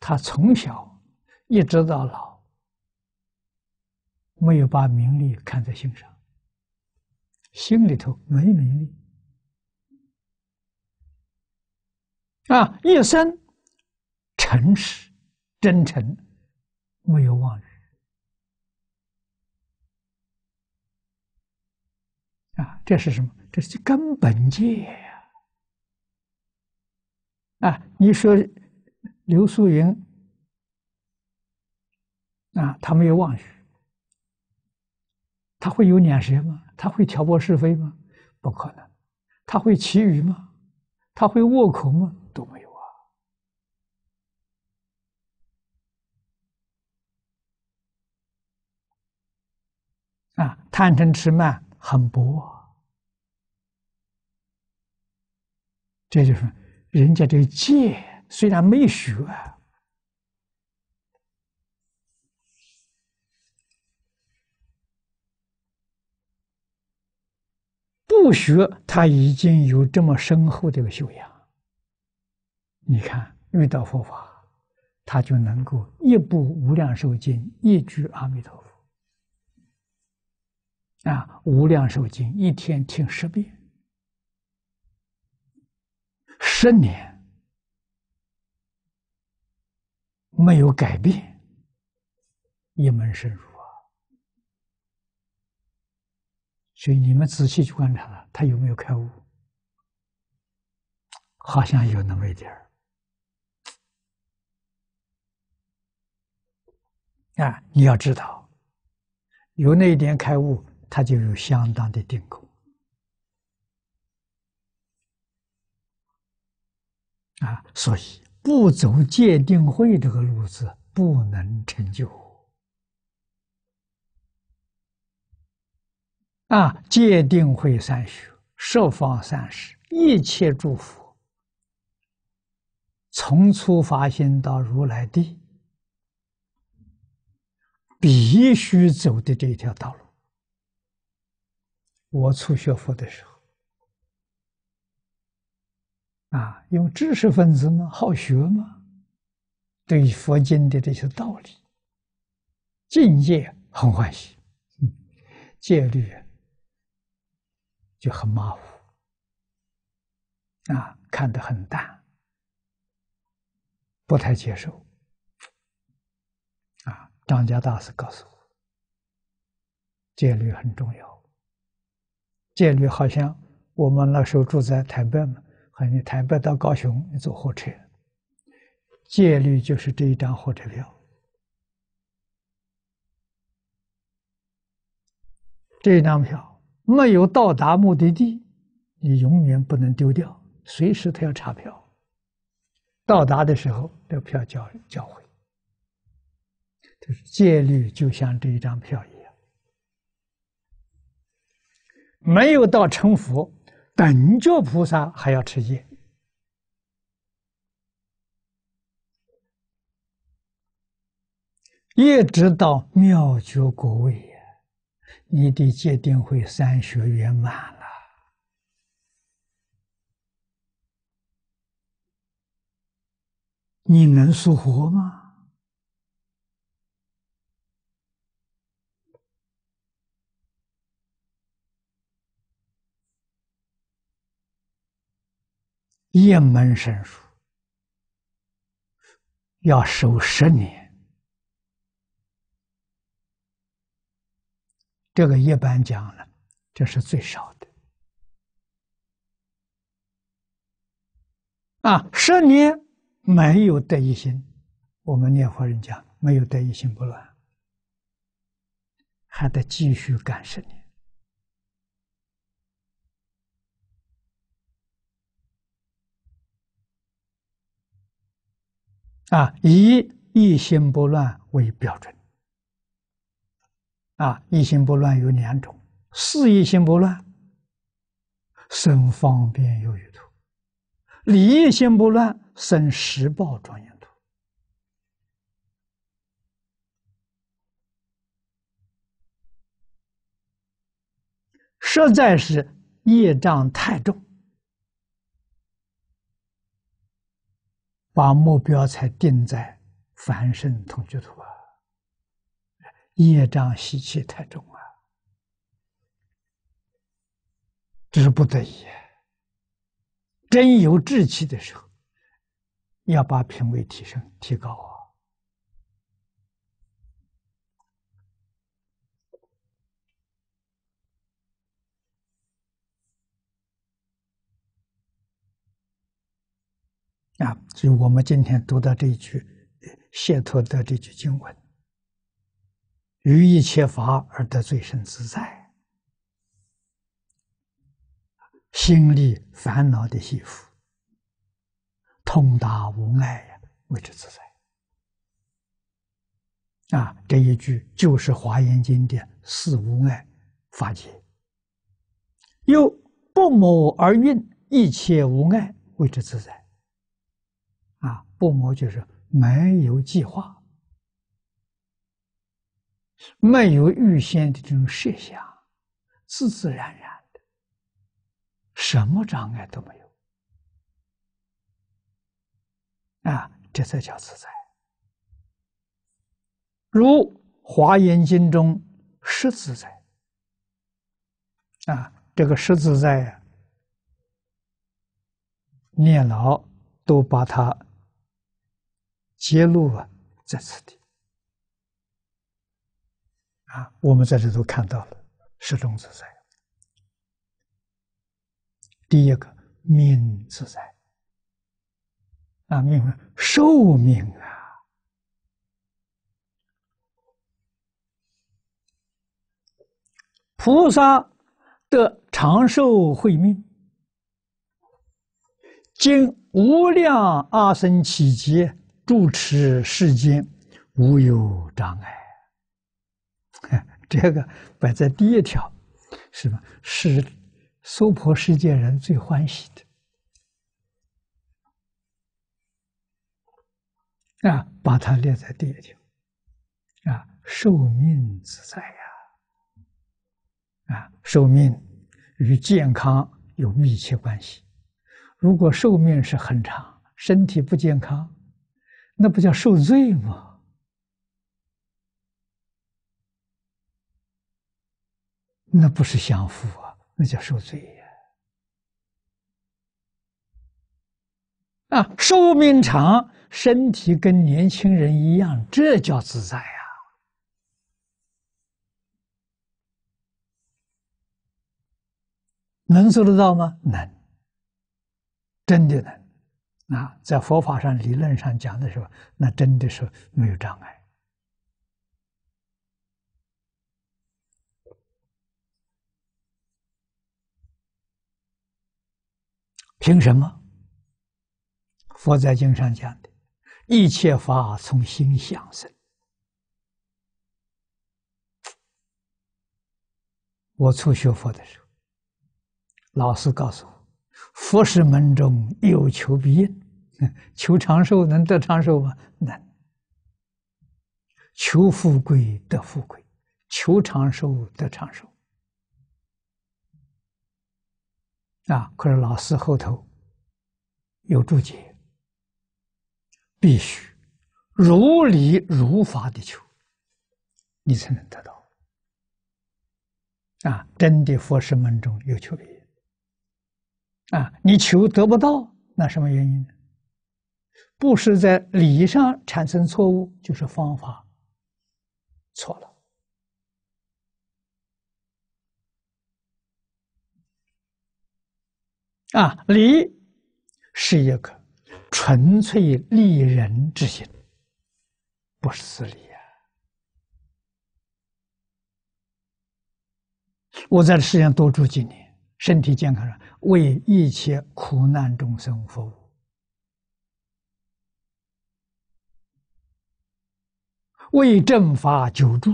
他从小一直到老，没有把名利看在心上，心里头没名利啊，一生诚实、真诚，没有妄语啊，这是什么？这是根本戒呀！ 啊, 啊，你说。 刘素云啊，他没有妄语，他会有两舌吗？他会挑拨是非吗？不可能。他会绮语吗？他会握口吗？都没有啊。啊，贪嗔痴慢很薄、啊，这就是人家这个戒。 虽然没学，不学他已经有这么深厚的一个修养。你看，遇到佛法，他就能够一部《无量寿经》，一句阿弥陀佛。啊，《无量寿经》一天听十遍，十年。 没有改变，一门深入啊！所以你们仔细去观察他，他有没有开悟？好像有那么一点儿。啊，你要知道，有那一点开悟，他就有相当的定功。啊，所以。 不走戒定慧这个路子，不能成就。啊，戒定慧三学，十方三世，一切诸佛，从初发心到如来地，必须走的这条道路。我初学佛的时候。 啊，因为知识分子嘛，好学嘛，对佛经的这些道理、境界很欢喜，嗯、戒律就很马虎，啊，看得很淡，不太接受。啊，张家大师告诉我，戒律很重要。戒律好像我们那时候住在台北嘛。 你台北到高雄，你坐火车，戒律就是这一张火车票，这一张票没有到达目的地，你永远不能丢掉，随时它要查票。到达的时候，这个票交交回。就是戒律就像这一张票一样，没有到成佛，等觉菩萨还要持戒。 一直到妙觉果位呀，你的戒定慧三学圆满了。你能疏忽吗？一门深入，要守十年。 这个一般讲了，这是最少的啊！十年没有得一心，我们念佛人讲没有得一心不乱，还得继续干十年啊！以一心不乱为标准。 啊，一心不乱有两种，事一心不乱，生方便有余土；理一心不乱，生十报庄严土。实在是业障太重，把目标才定在凡圣同居土啊。 业障习气太重了、啊，这是不得已。真有志气的时候，要把品位提升、提高啊！啊，所以我们今天读到这一句解脱的这句经文。 于一切法而得最深自在，心力烦恼的系缚，通达无碍呀，为之自在。啊，这一句就是《华严经》的四无碍法界。又不谋而运，一切无碍为之自在。啊，不谋就是没有计划。 没有预先的这种设想，自自然然的，什么障碍都没有，啊，这才叫自在。如《华严经》中十自在，啊，这个十自在啊，念老都把它揭露啊，在此地。 啊，我们在这都看到了十种自在。第一个命自在，啊，命寿命啊，菩萨的长寿慧命，经无量阿僧祇劫住持世间，无有障碍。 这个摆在第一条，是吧？是娑婆世界人最欢喜的啊，把它列在第一条啊，寿命自在呀、啊！啊，寿命与健康有密切关系。如果寿命是很长，身体不健康，那不叫受罪吗？ 那不是享福啊，那叫受罪呀！ 啊, 啊，寿命长，身体跟年轻人一样，这叫自在啊！能做得到吗？能，真的能。啊，在佛法上、理论上讲的时候，那真的是没有障碍。凭什么？佛在经上讲的，一切法从心想生。我初学佛的时候，老师告诉我，佛是门中有求必应，求长寿能得长寿吗？能。求富贵得富贵，求长寿得长寿。 啊！可是老师后头有注解，必须如理如法的求，你才能得到。啊，真的佛是门中有求必应。啊，你求得不到，那什么原因呢？不是在理上产生错误，就是方法错了。 啊，理是一个纯粹利人之心，不是自利啊！我在世上多住几年，身体健康上为一切苦难众生服务，为正法久住，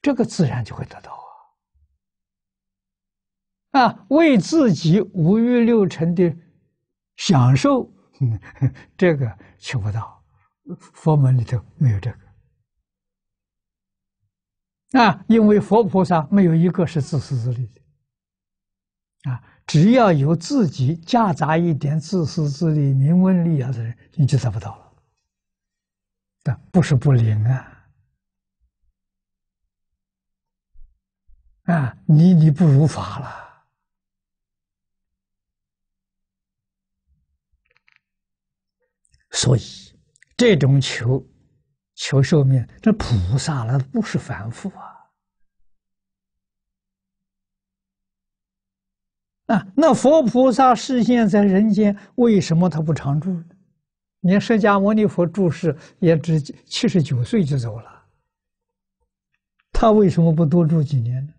这个自然就会得到。 啊，为自己五欲六尘的享受，嗯，这个求不到，佛门里头没有这个。啊，因为佛菩萨没有一个是自私自利的。啊，只要有自己夹杂一点自私自利、名闻利养的人，你就得不到了。但不是不灵啊。啊，你你不如法了。 所以，这种求求寿命，这菩萨了，不是凡夫啊！啊，那佛菩萨示现在人间，为什么他不常住呢？你看释迦牟尼佛住世也只七十九岁就走了，他为什么不多住几年呢？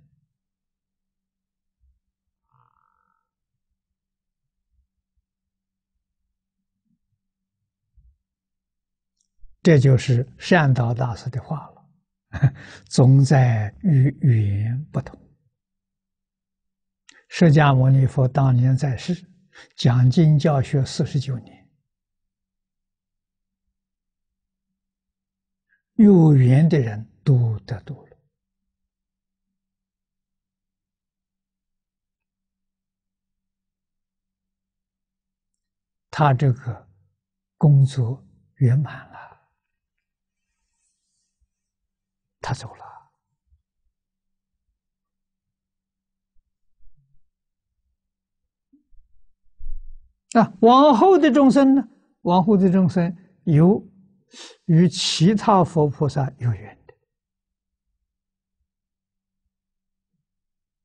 这就是善导大师的话了，总在与语言不同。释迦牟尼佛当年在世，讲经教学四十九年，有缘的人多得多了。他这个工作圆满了。 他走了啊！往后的众生呢？往后的众生有与其他佛菩萨有缘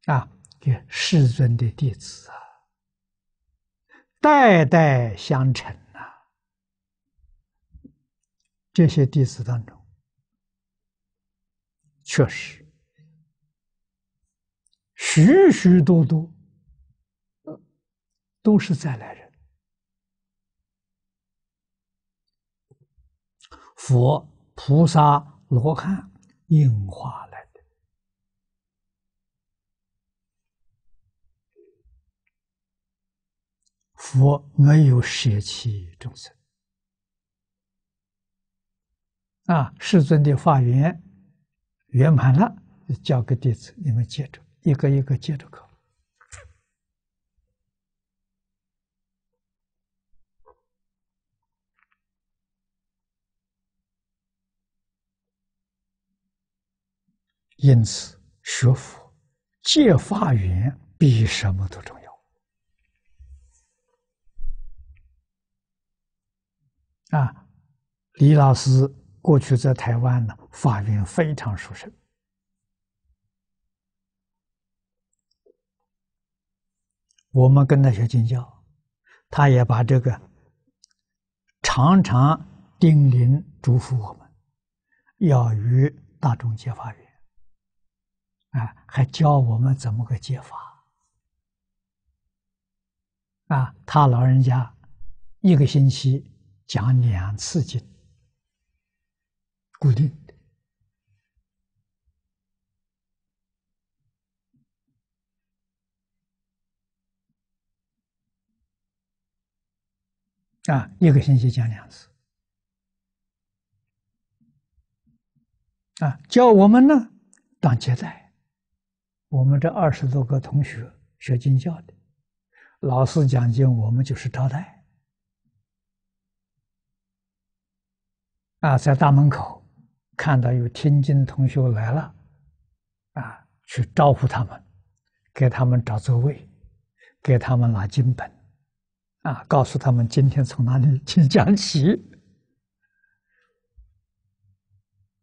的啊，也世尊的弟子啊，代代相承啊。这些弟子当中。 确实，许许多多都是再来人。佛、菩萨、罗汉应化来的。佛没有舍弃众生。啊，世尊的化缘。 圆满了，交给弟子，你们接着一个一个接着搞。因此，学佛借法缘比什么都重要。啊，李老师。 过去在台湾呢，法缘非常殊胜。我们跟他学经教，他也把这个常常叮咛嘱咐我们，要与大众结法缘。啊，还教我们怎么个结法。啊，他老人家一个星期讲两次经，固定的。啊，一个星期讲两次。啊，教我们呢当接待，我们这二十多个同学学经教的，老师讲经，我们就是招待。啊，在大门口看到有天津同学来了，啊，去招呼他们，给他们找座位，给他们拿经本。 啊，告诉他们今天从哪里去讲起。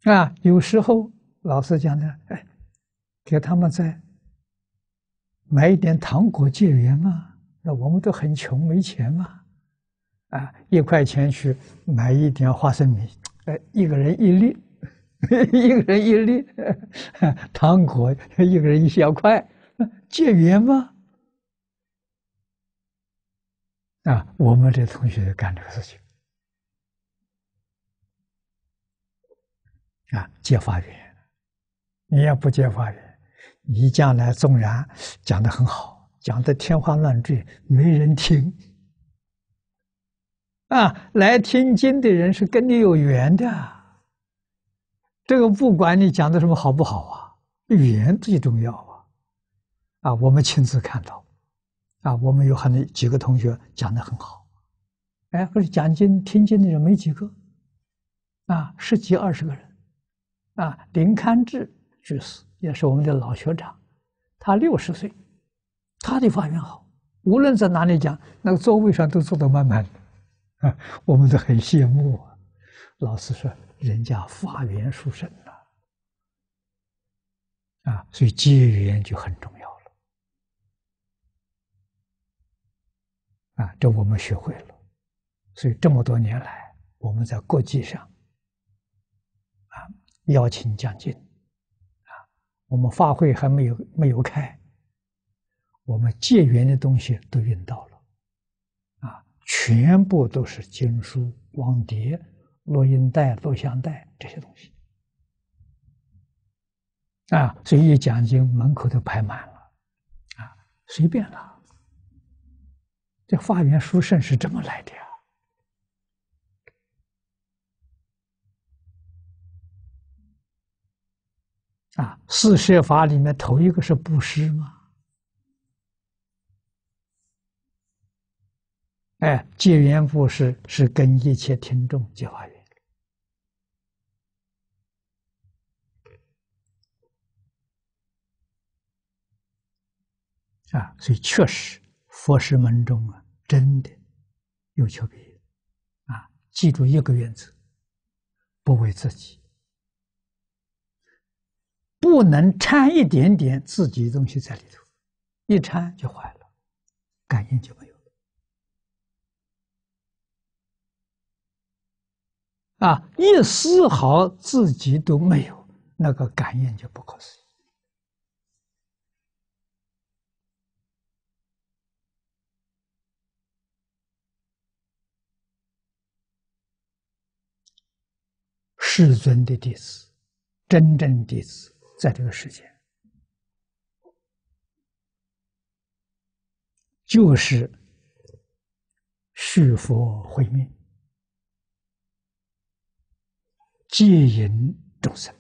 啊，有时候老师讲的，哎，给他们再买一点糖果结缘嘛。那我们都很穷，没钱嘛。啊，一块钱去买一点花生米，哎，一个人一粒，一个人一粒，糖果一个人一小块，结缘嘛。 啊，我们这同学干这个事情，啊，结法缘。你要不结法缘，你将来纵然讲得很好，讲得天花乱坠，没人听。啊，来听经的人是跟你有缘的。这个不管你讲的什么好不好啊，缘最重要啊。啊，我们亲自看到。 啊，我们有很几个同学讲得很好，哎，可是讲经听经的人没几个，啊，十几二十个人，啊，林堪志居士也是我们的老学长，他六十岁，他的法缘好，无论在哪里讲，那个座位上都坐得满满的，啊，我们都很羡慕啊。老师说，人家法缘殊胜了，啊，所以结缘就很重要。 啊，这我们学会了，所以这么多年来，我们在国际上，啊，邀请讲经，啊，我们法会还没有没有开，我们结缘的东西都运到了，啊，全部都是经书、光碟、录音带、录像带这些东西，啊，所以一讲经门口都排满了，啊，随便了。 这法缘殊胜是这么来的呀、啊！啊，四摄法里面头一个是布施嘛，哎，结缘布施是跟一切听众结法缘。啊，所以确实。 佛师门中啊，真的有求必应啊！记住一个原则：不为自己，不能掺一点点自己的东西在里头，一掺就坏了，感应就没有了。啊，一丝毫自己都没有，那个感应就不可思议。 世尊的弟子，真正弟子，在这个世界，就是续佛慧命，戒引众生，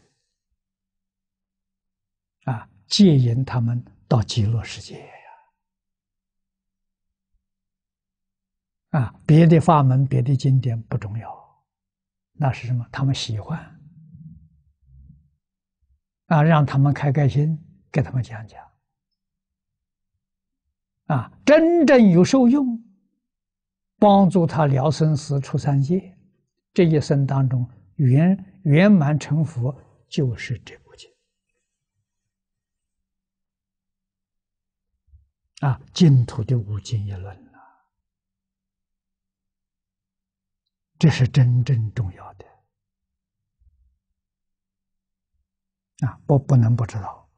啊，戒引他们到极乐世界呀！啊，别的法门、别的经典不重要。 那是什么？他们喜欢啊，让他们开开心，给他们讲讲啊，真正有受用，帮助他了生死、出三界，这一生当中圆圆满成佛，就是这部经啊，净土的五经一论。 这是真正重要的啊！不，不能不知道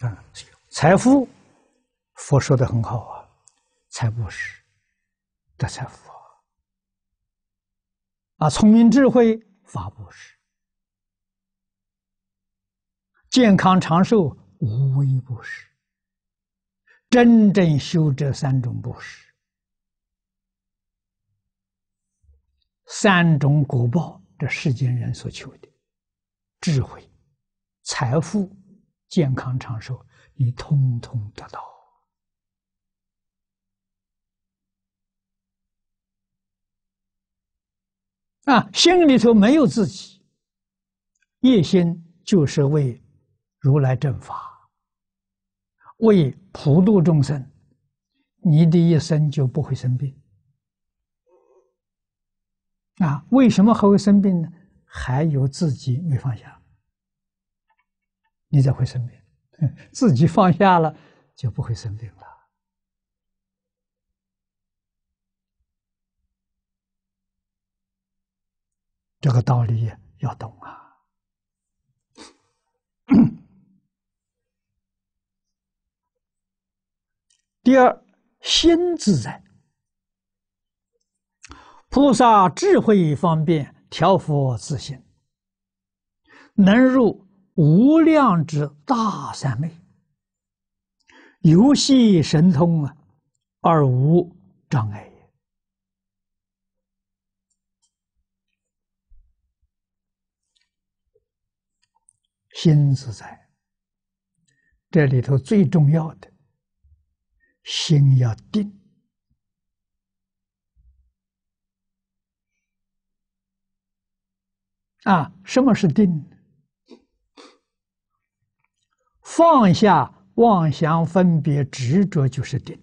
啊！财富佛说的很好啊，财布施得财富啊，啊，聪明智慧法布施，健康长寿无为布施，真正修这三种布施，三种果报，这世间人所求的智慧、财富、健康长寿，你通通得到。啊，心里头没有自己，业心就是为如来正法，为普度众生，你的一生就不会生病。啊，为什么还会生病呢？还有自己没放下，你才会生病。自己放下了，就不会生病了。这个道理要懂啊！第二，心自在。菩萨智慧方便，调伏自心，能入无量之大三昧，游戏神通啊，而无障碍。心自在，这里头最重要的，心要定。啊，什么是定？放下妄想、分别、执着就是定。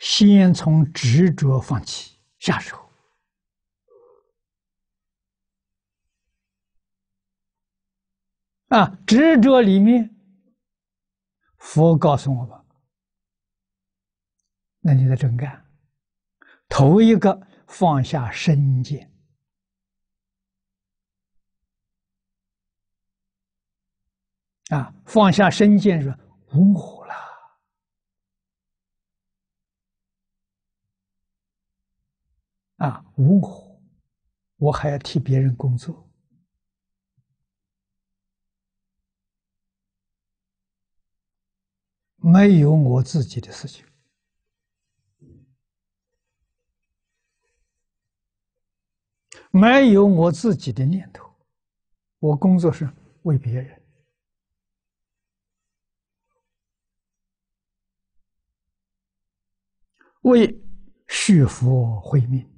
先从执着放弃下手，啊，执着里面，佛告诉我们，那你得正干。头一个放下身见，啊，放下身见是无我了。啊，无我，我还要替别人工作，没有我自己的事情。没有我自己的念头，我工作是为别人。为续佛慧命。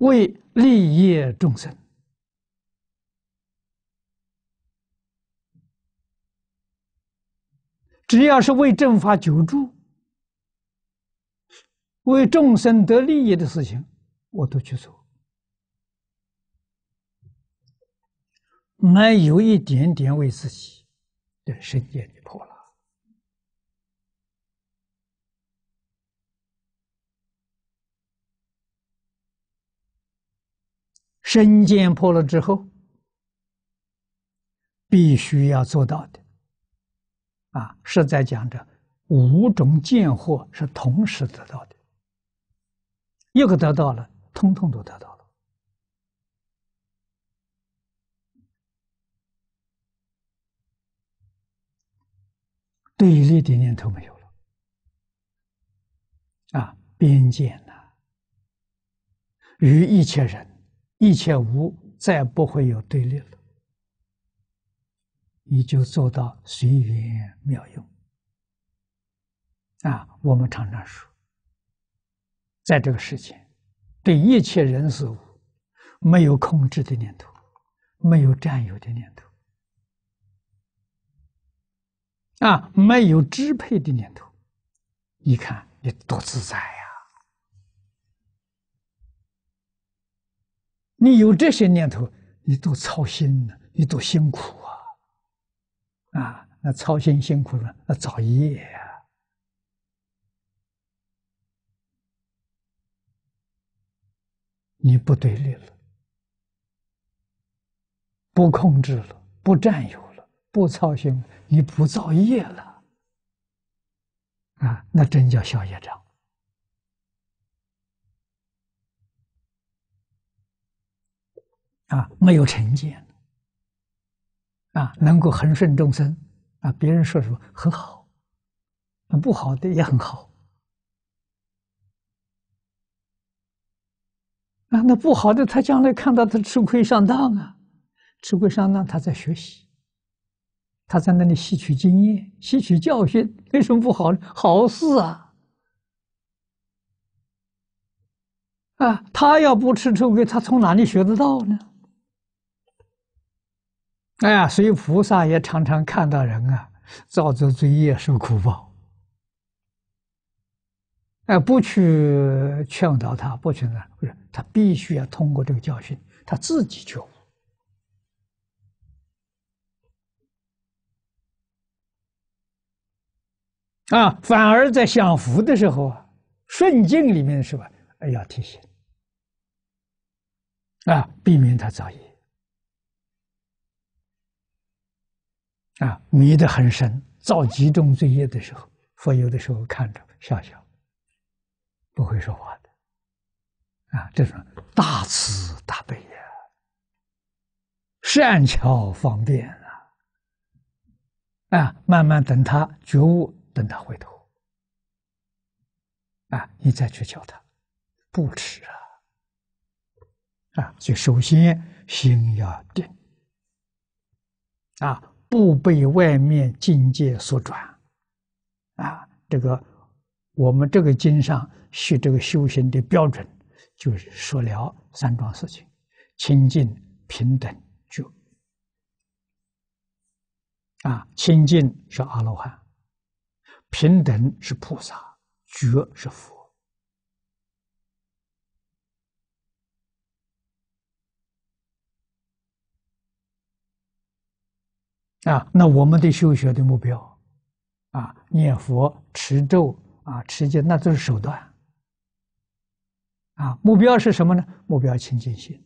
为利益众生，只要是为正法久住、为众生得利益的事情，我都去做，没有一点点为自己的身见就破了。身见破了之后，必须要做到的，啊，是在讲着五种见惑是同时得到的，一个得到了，通通都得到了，对立的念头没有了，啊，边界呢，与一切人。一切无，再不会有对立了，你就做到随缘妙用。啊，我们常常说，在这个世间，对一切人事物，没有控制的念头，没有占有的念头，啊，没有支配的念头，你看你多自在呀！你有这些念头，你多操心呢、啊，你多辛苦啊！啊，那操心辛苦了，那造业呀、你不对立了，不控制了，不占有了，不操心，你不造业了，啊，那真叫消业障。啊，没有成见，啊，能够恒顺众生，啊，别人说什么很好，不好的也很好。 啊，那不好的，他将来看到他吃亏上当啊，吃亏上当，他在学习，他在那里吸取经验、吸取教训，为什么不好？好事啊！啊，他要不吃吃亏，他从哪里学得到呢？哎呀，所以菩萨也常常看到人啊，造作罪业受苦报，哎，不去劝导他，不去呢，不是。 他必须要通过这个教训，他自己觉悟。啊，反而在享福的时候啊，顺境里面是吧？哎，要提醒啊，避免他造业啊，迷得很深，造极重罪业的时候，佛有的时候看着笑笑，不会说话的。 啊，这种大慈大悲呀、啊，善巧方便啊！啊，慢慢等他觉悟，等他回头，啊，你再去教他，不迟啊！啊，所以首先心要定，啊，不被外面境界所转，啊，这个我们这个经上是这个修行的标准。 就是说了三桩事情：清净、平等、觉。啊，清净是阿罗汉，平等是菩萨，觉是佛。啊，那我们的修学的目标，啊，念佛、持咒啊、持戒，那都是手段。 啊，目标是什么呢？目标清净心。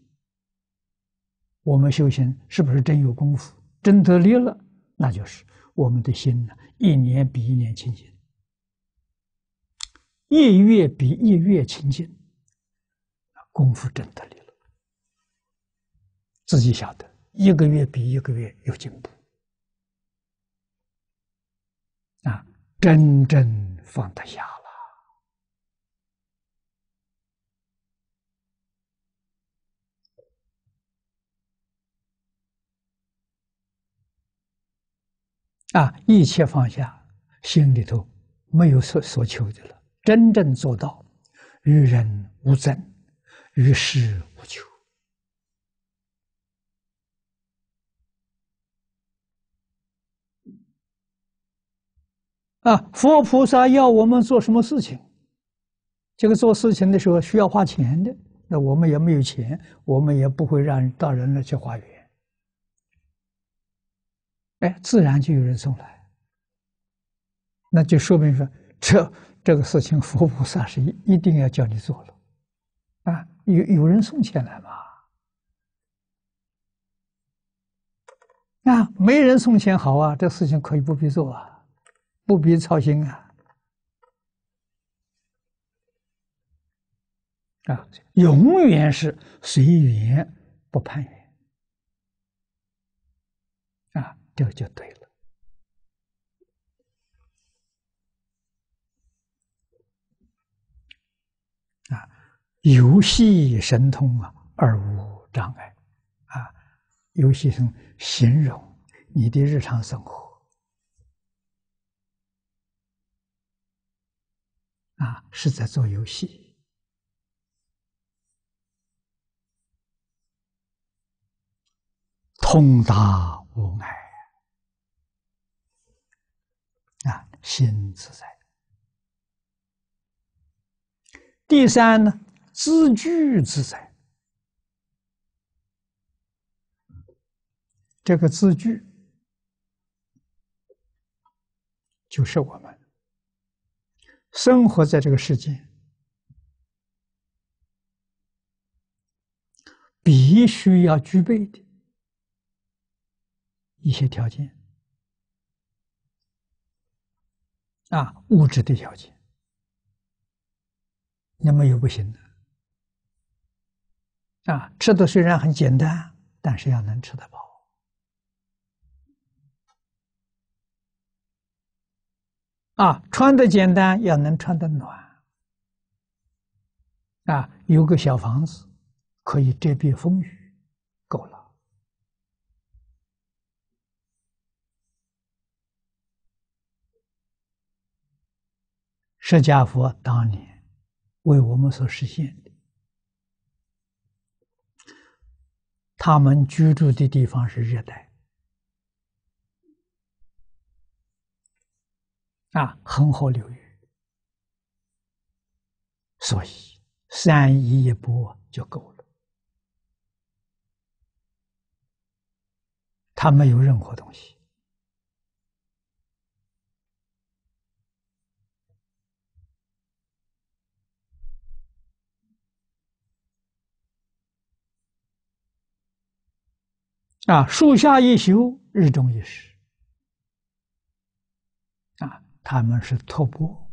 我们修行是不是真有功夫，真得力了？那就是我们的心呢，一年比一年清净，一月比一月清净，功夫真得力了。自己晓得，一个月比一个月有进步，啊，真正放得下了。 啊，一切放下，心里头没有所所求的了。真正做到，于人无增，于事无求。啊，佛菩萨要我们做什么事情？这个做事情的时候需要花钱的，那我们也没有钱，我们也不会让到人那去花园。 哎，自然就有人送来，那就说明说，这这个事情，佛菩萨是一定要叫你做了，啊，有有人送钱来嘛？啊，没人送钱好啊，这事情可以不必做啊，不必操心啊，啊，永远是随缘，不攀缘。 这就对了。啊，游戏神通啊，而无障碍。啊，游戏是形容你的日常生活。啊，是在做游戏。通达无碍。 啊，心自在。第三呢，知具自在。这个知具，就是我们生活在这个世界，必须要具备的一些条件啊，物质的条件，那没有不行的啊。吃的虽然很简单，但是要能吃得饱。 啊，穿的简单，要能穿得暖。啊，有个小房子，可以遮蔽风雨，够了。释迦佛当年为我们所实现的，他们居住的地方是热带。 啊，恒河流域，所以三衣一钵就够了，他没有任何东西。啊，树下一宿，日中一时。 他们是托钵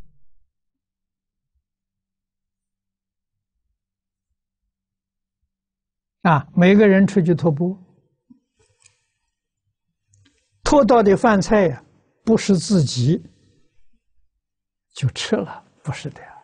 啊，每个人出去托钵，托到的饭菜呀，不是自己就吃了，不是的呀。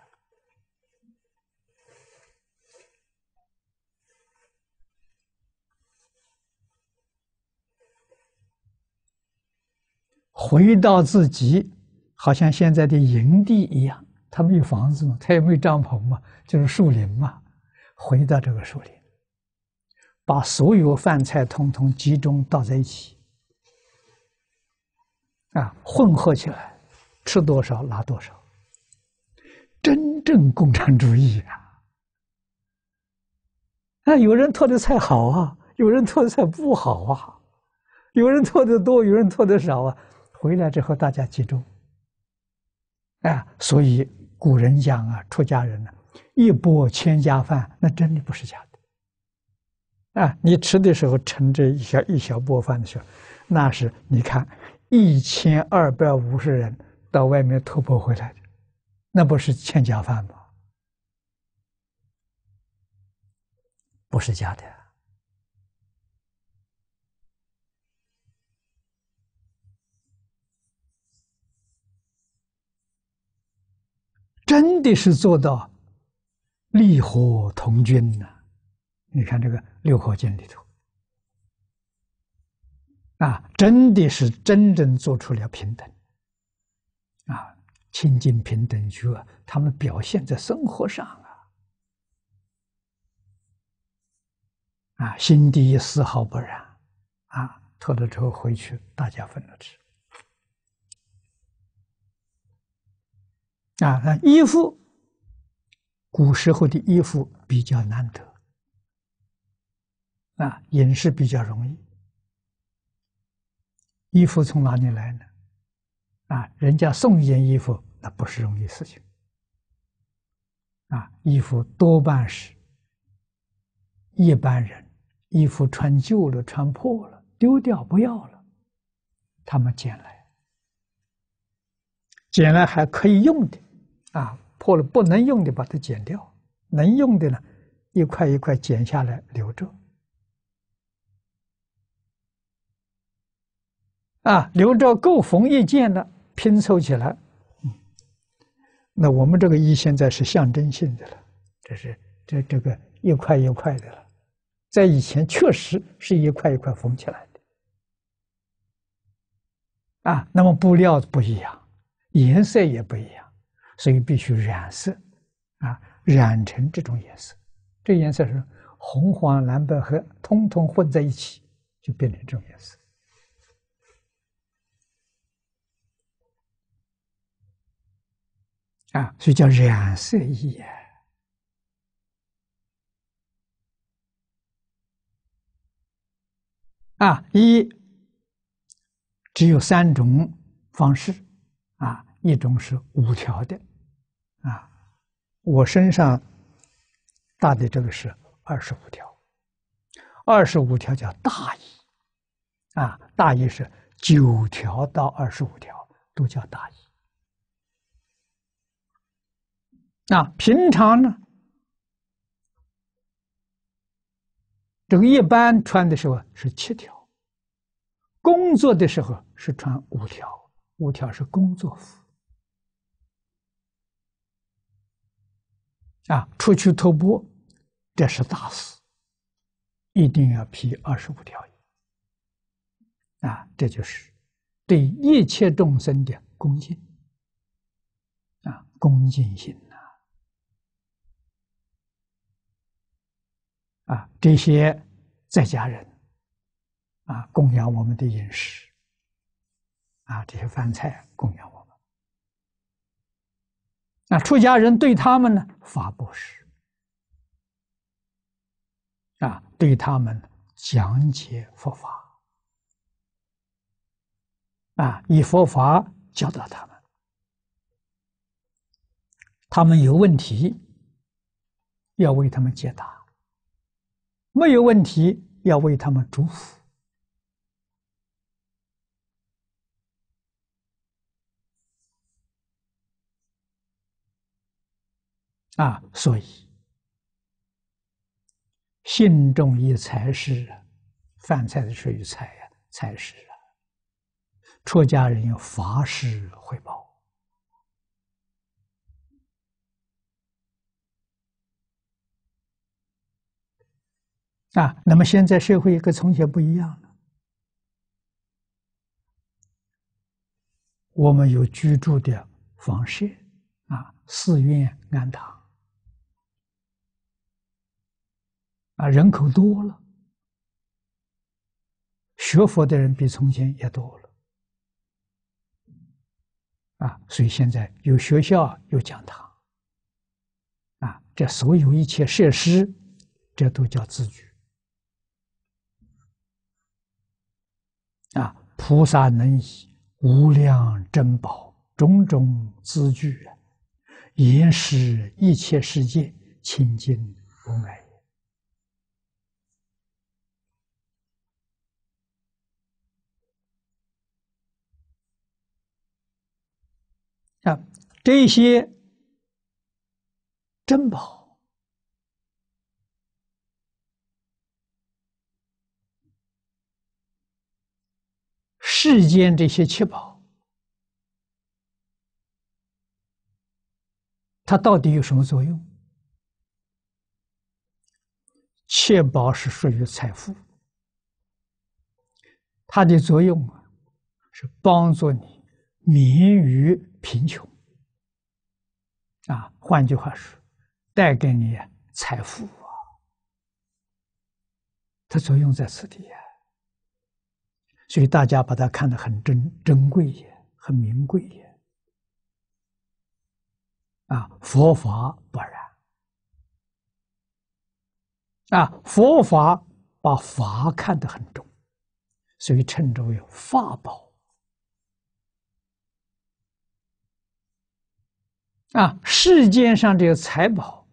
回到自己。 好像现在的营地一样，他没有房子嘛，他也没有帐篷嘛，就是树林嘛。回到这个树林，把所有饭菜统统集中倒在一起，啊，混合起来，吃多少拿多少，真正共产主义啊！啊，有人托的菜好啊，有人托的菜不好啊，有人托的多，有人托的少啊。回来之后，大家集中。 啊，所以古人讲啊，出家人呢、啊，一钵千家饭，那真的不是假的。啊，你吃的时候盛着一小一小钵饭的时候，那是你看一千二百五十人到外面托钵回来的，那不是千家饭吗？不是假的。真的是做到利火同均呐、啊！你看这个《六合经》里头啊，真的是真正做出了平等啊，清净平等觉，他们表现在生活上啊，啊，心地丝毫不染啊，脱了之后回去，大家分着吃。 啊，那衣服，古时候的衣服比较难得，啊，饮食比较容易。衣服从哪里来呢？啊，人家送一件衣服，那不是容易事情。啊，衣服多半是一般人，衣服穿旧了、穿破了、丢掉不要了，他们捡来，捡来还可以用的。 啊，破了不能用的把它剪掉，能用的呢，一块一块剪下来留着。啊，留着够缝一件的，拼凑起来。嗯，那我们这个衣现在是象征性的了，这是这这个一块一块的了，在以前确实是一块一块缝起来的。啊，那么布料不一样，颜色也不一样。 所以必须染色，啊，染成这种颜色。这颜色是红、黄、蓝、白、黑，通通混在一起，就变成这种颜色。啊，所以叫染色衣。啊，衣只有三种方式，啊，一种是无条的。 啊，我身上搭的这个是二十五条，二十五条叫大义啊，大义是九条到二十五条都叫大义。啊，平常呢，这个一般穿的时候是七条，工作的时候是穿五条，五条是工作服。啊，出去托钵，这是大事。 一定要披二十五条衣啊，这就是对一切众生的恭敬啊，恭敬心呐、啊，啊，这些在家人啊，供养我们的饮食啊，这些饭菜供养我们，那、啊、出家人对他们呢，法布施。 啊，对他们讲解佛法，啊，以佛法教导他们。他们有问题，要为他们解答；没有问题，要为他们祝福。啊，所以。 信众以财施，饭菜的属于财呀，财施啊。出家人有法施回报啊。那么现在社会跟从前不一样了，我们有居住的房舍啊，寺院、庵堂。 啊，人口多了，学佛的人比从前也多了，啊，所以现在有学校，有讲堂，啊，这所有一切设施，这都叫自居。啊，菩萨能以无量珍宝种种资具，严施一切世界，清净无碍。 啊，这些珍宝世间这些奇宝，它到底有什么作用？奇宝是属于财富，它的作用啊，是帮助你免于。 贫穷啊，换句话说，带给你财富啊，它作用在此地呀、啊，所以大家把它看得很珍珍贵呀，很名贵呀。啊，佛法不然啊，佛法把法看得很重，所以称之为法宝。 啊，世间上这个财宝，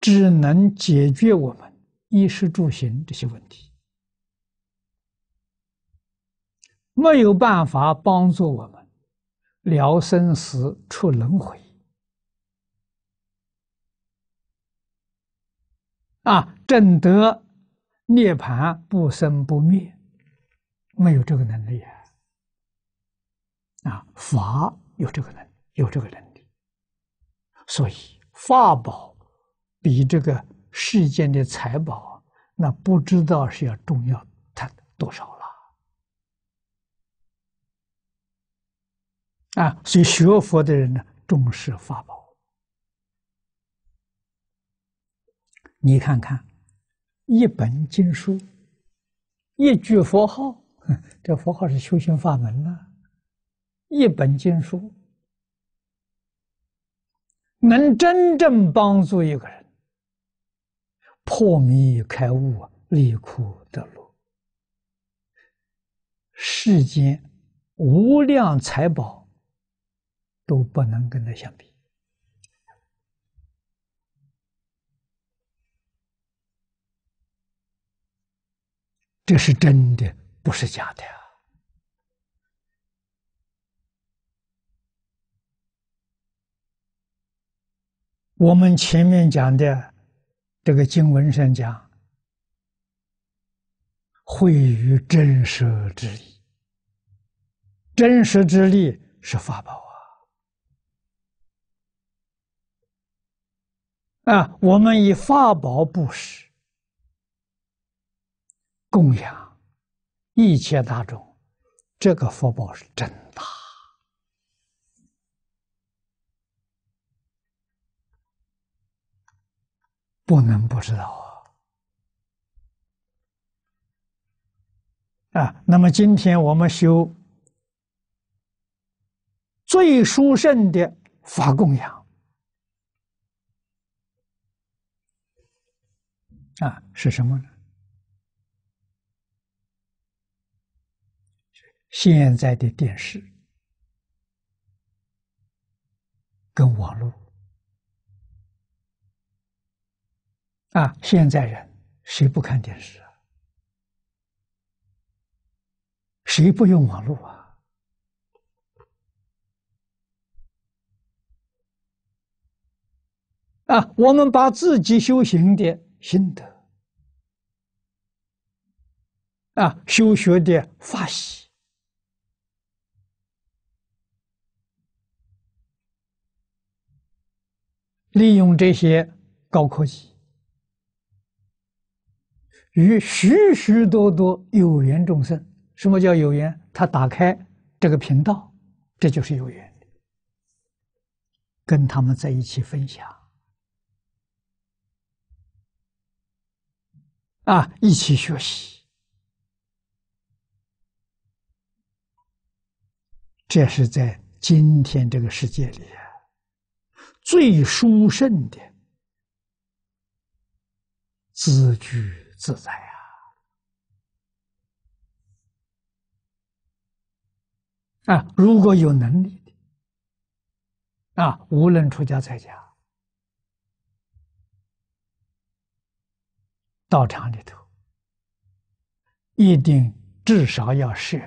只能解决我们衣食住行这些问题，没有办法帮助我们了生死、出轮回。啊，证得涅槃不生不灭，没有这个能力啊！啊，法有这个能力。 有这个能力，所以法宝比这个世间的财宝，那不知道是要重要它多少了啊！所以学佛的人呢，重视法宝。你看看，一本经书，一句佛号，这佛号是修行法门呢、啊，一本经书。 能真正帮助一个人破迷开悟、离苦得乐，世间无量财宝都不能跟他相比这是真的，不是假的呀。 我们前面讲的这个经文上讲，会于真实之力，真实之力是法宝啊！啊，我们以法宝布施，供养一切大众，这个福报是真大。 不能不知道啊！啊，那么今天我们修最殊胜的法供养啊，是什么呢？现在的电视跟网络。 啊，现在人谁不看电视啊？谁不用网络啊？啊，我们把自己修行的心得，啊，修学的法喜，利用这些高科技。 与许许多多有缘众生，什么叫有缘？他打开这个频道，这就是有缘，跟他们在一起分享，啊，一起学习，这是在今天这个世界里啊，最殊胜的自居。 自在啊！啊，如果有能力的，啊，无论出家在家，道场里头，一定至少要设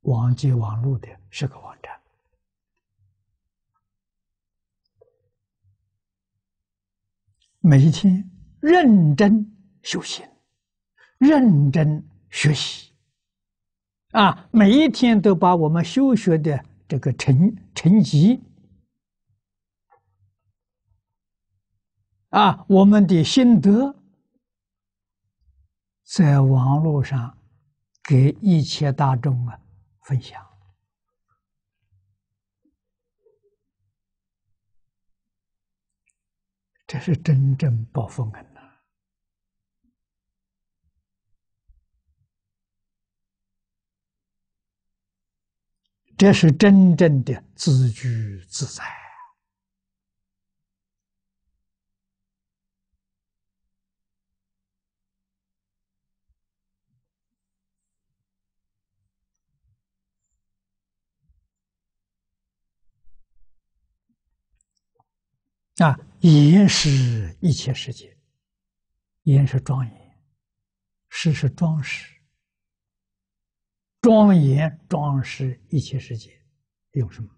网际网路的设个网站。 每一天认真。 修行，认真学习，啊，每一天都把我们修学的这个成成绩，啊，我们的心得，在网络上给一切大众啊分享，这是真正报佛恩。 这是真正的自居自在啊！严是一切世界，严是庄严，施是装饰。 庄严装饰一切世界，用什么？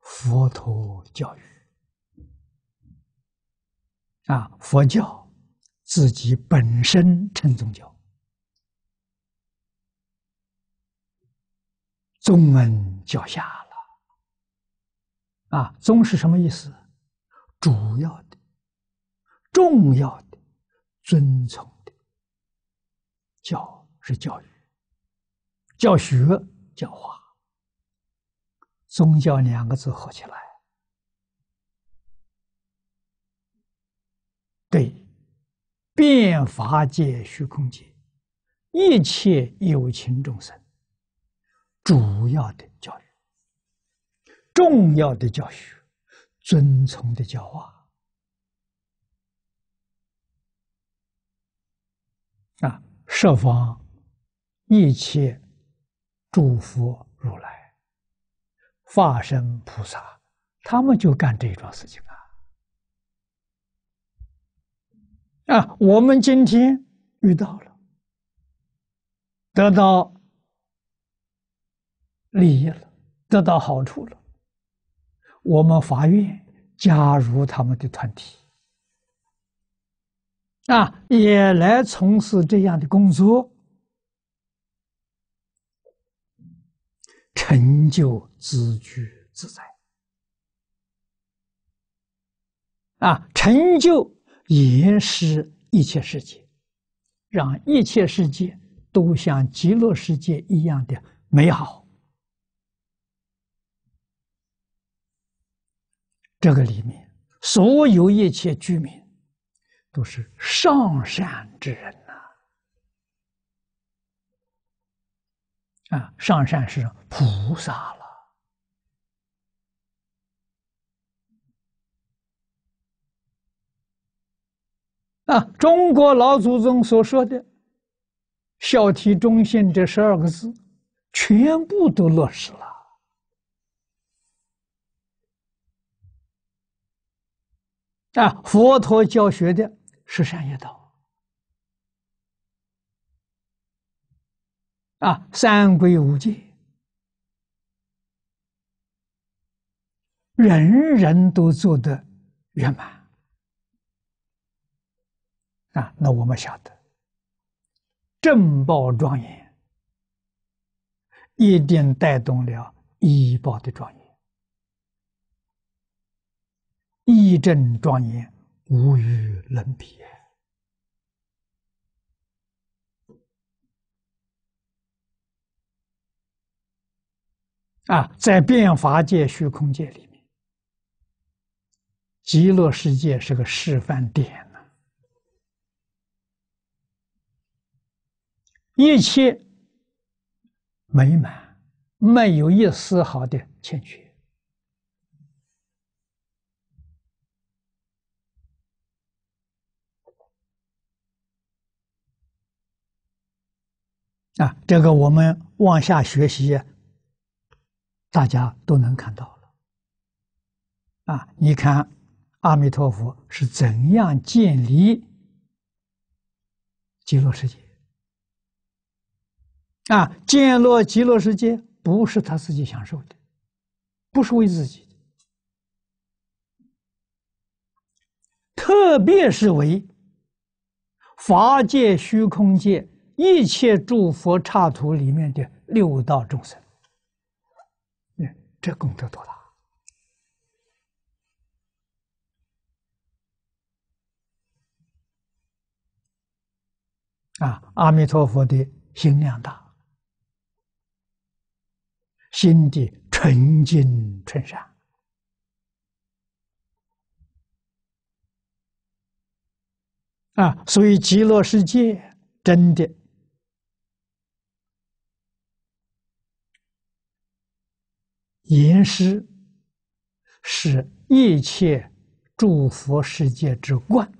佛陀教育啊，佛教自己本身称宗教，宗门教下了啊。宗是什么意思？主要的、重要的、遵从的。教是教育。 教学、教化，宗教两个字合起来，对，遍法界、虚空界，一切有情众生，主要的教育，重要的教学，遵从的教化，啊，设方一切。 诸佛如来、化身菩萨，他们就干这一桩事情啊！啊，我们今天遇到了，得到利益了，得到好处了，我们法院加入他们的团体，啊，也来从事这样的工作，成就自居自在，啊，成就也是一切世界，让一切世界都像极乐世界一样的美好。这个里面，所有一切居民都是上善之人呐、啊！啊，上善是菩萨了。啊，中国老祖宗所说的“孝悌忠信”这十二个字，全部都落实了。啊，佛陀教学的是善业道，啊，三规五戒，人人都做得圆满。啊，那我们晓得，正报庄严一定带动了依报的庄严。一正庄严，无与伦比。啊，在变法界、虚空界里面，极乐世界是个示范点呢、啊。一切美满，没有一丝毫的欠缺。啊，这个我们往下学习，大家都能看到了。啊，你看阿弥陀佛是怎样建立极乐世界？啊，建立极乐世界不是他自己享受的，不是为自己的，特别是为法界、虚空界。一切诸佛刹土里面的六道众生，这功德多大啊！阿弥陀佛的心量大，心地纯净纯善啊，所以极乐世界真的严师是一切诸佛世界之冠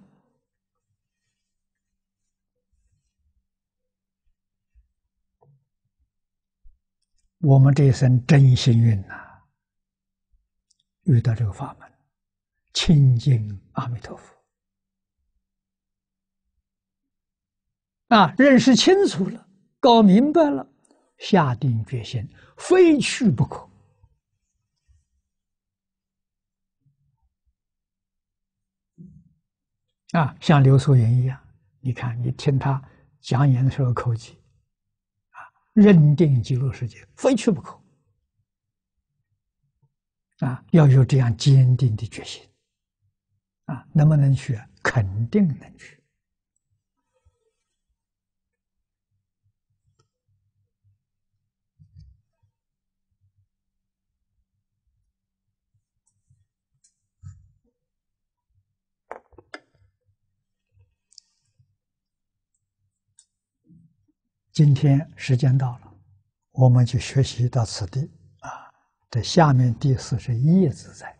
我们这一生真幸运呐、啊，遇到这个法门，亲近阿弥陀佛啊，认识清楚了，搞明白了，下定决心，非去不可。啊，像刘素云一样，你看，你听他讲演的时候口气，啊，认定极乐世界非去不可，啊，要有这样坚定的决心，啊，能不能去？肯定能去。今天时间到了，我们就学习到此地啊，这下面第四十一页自在。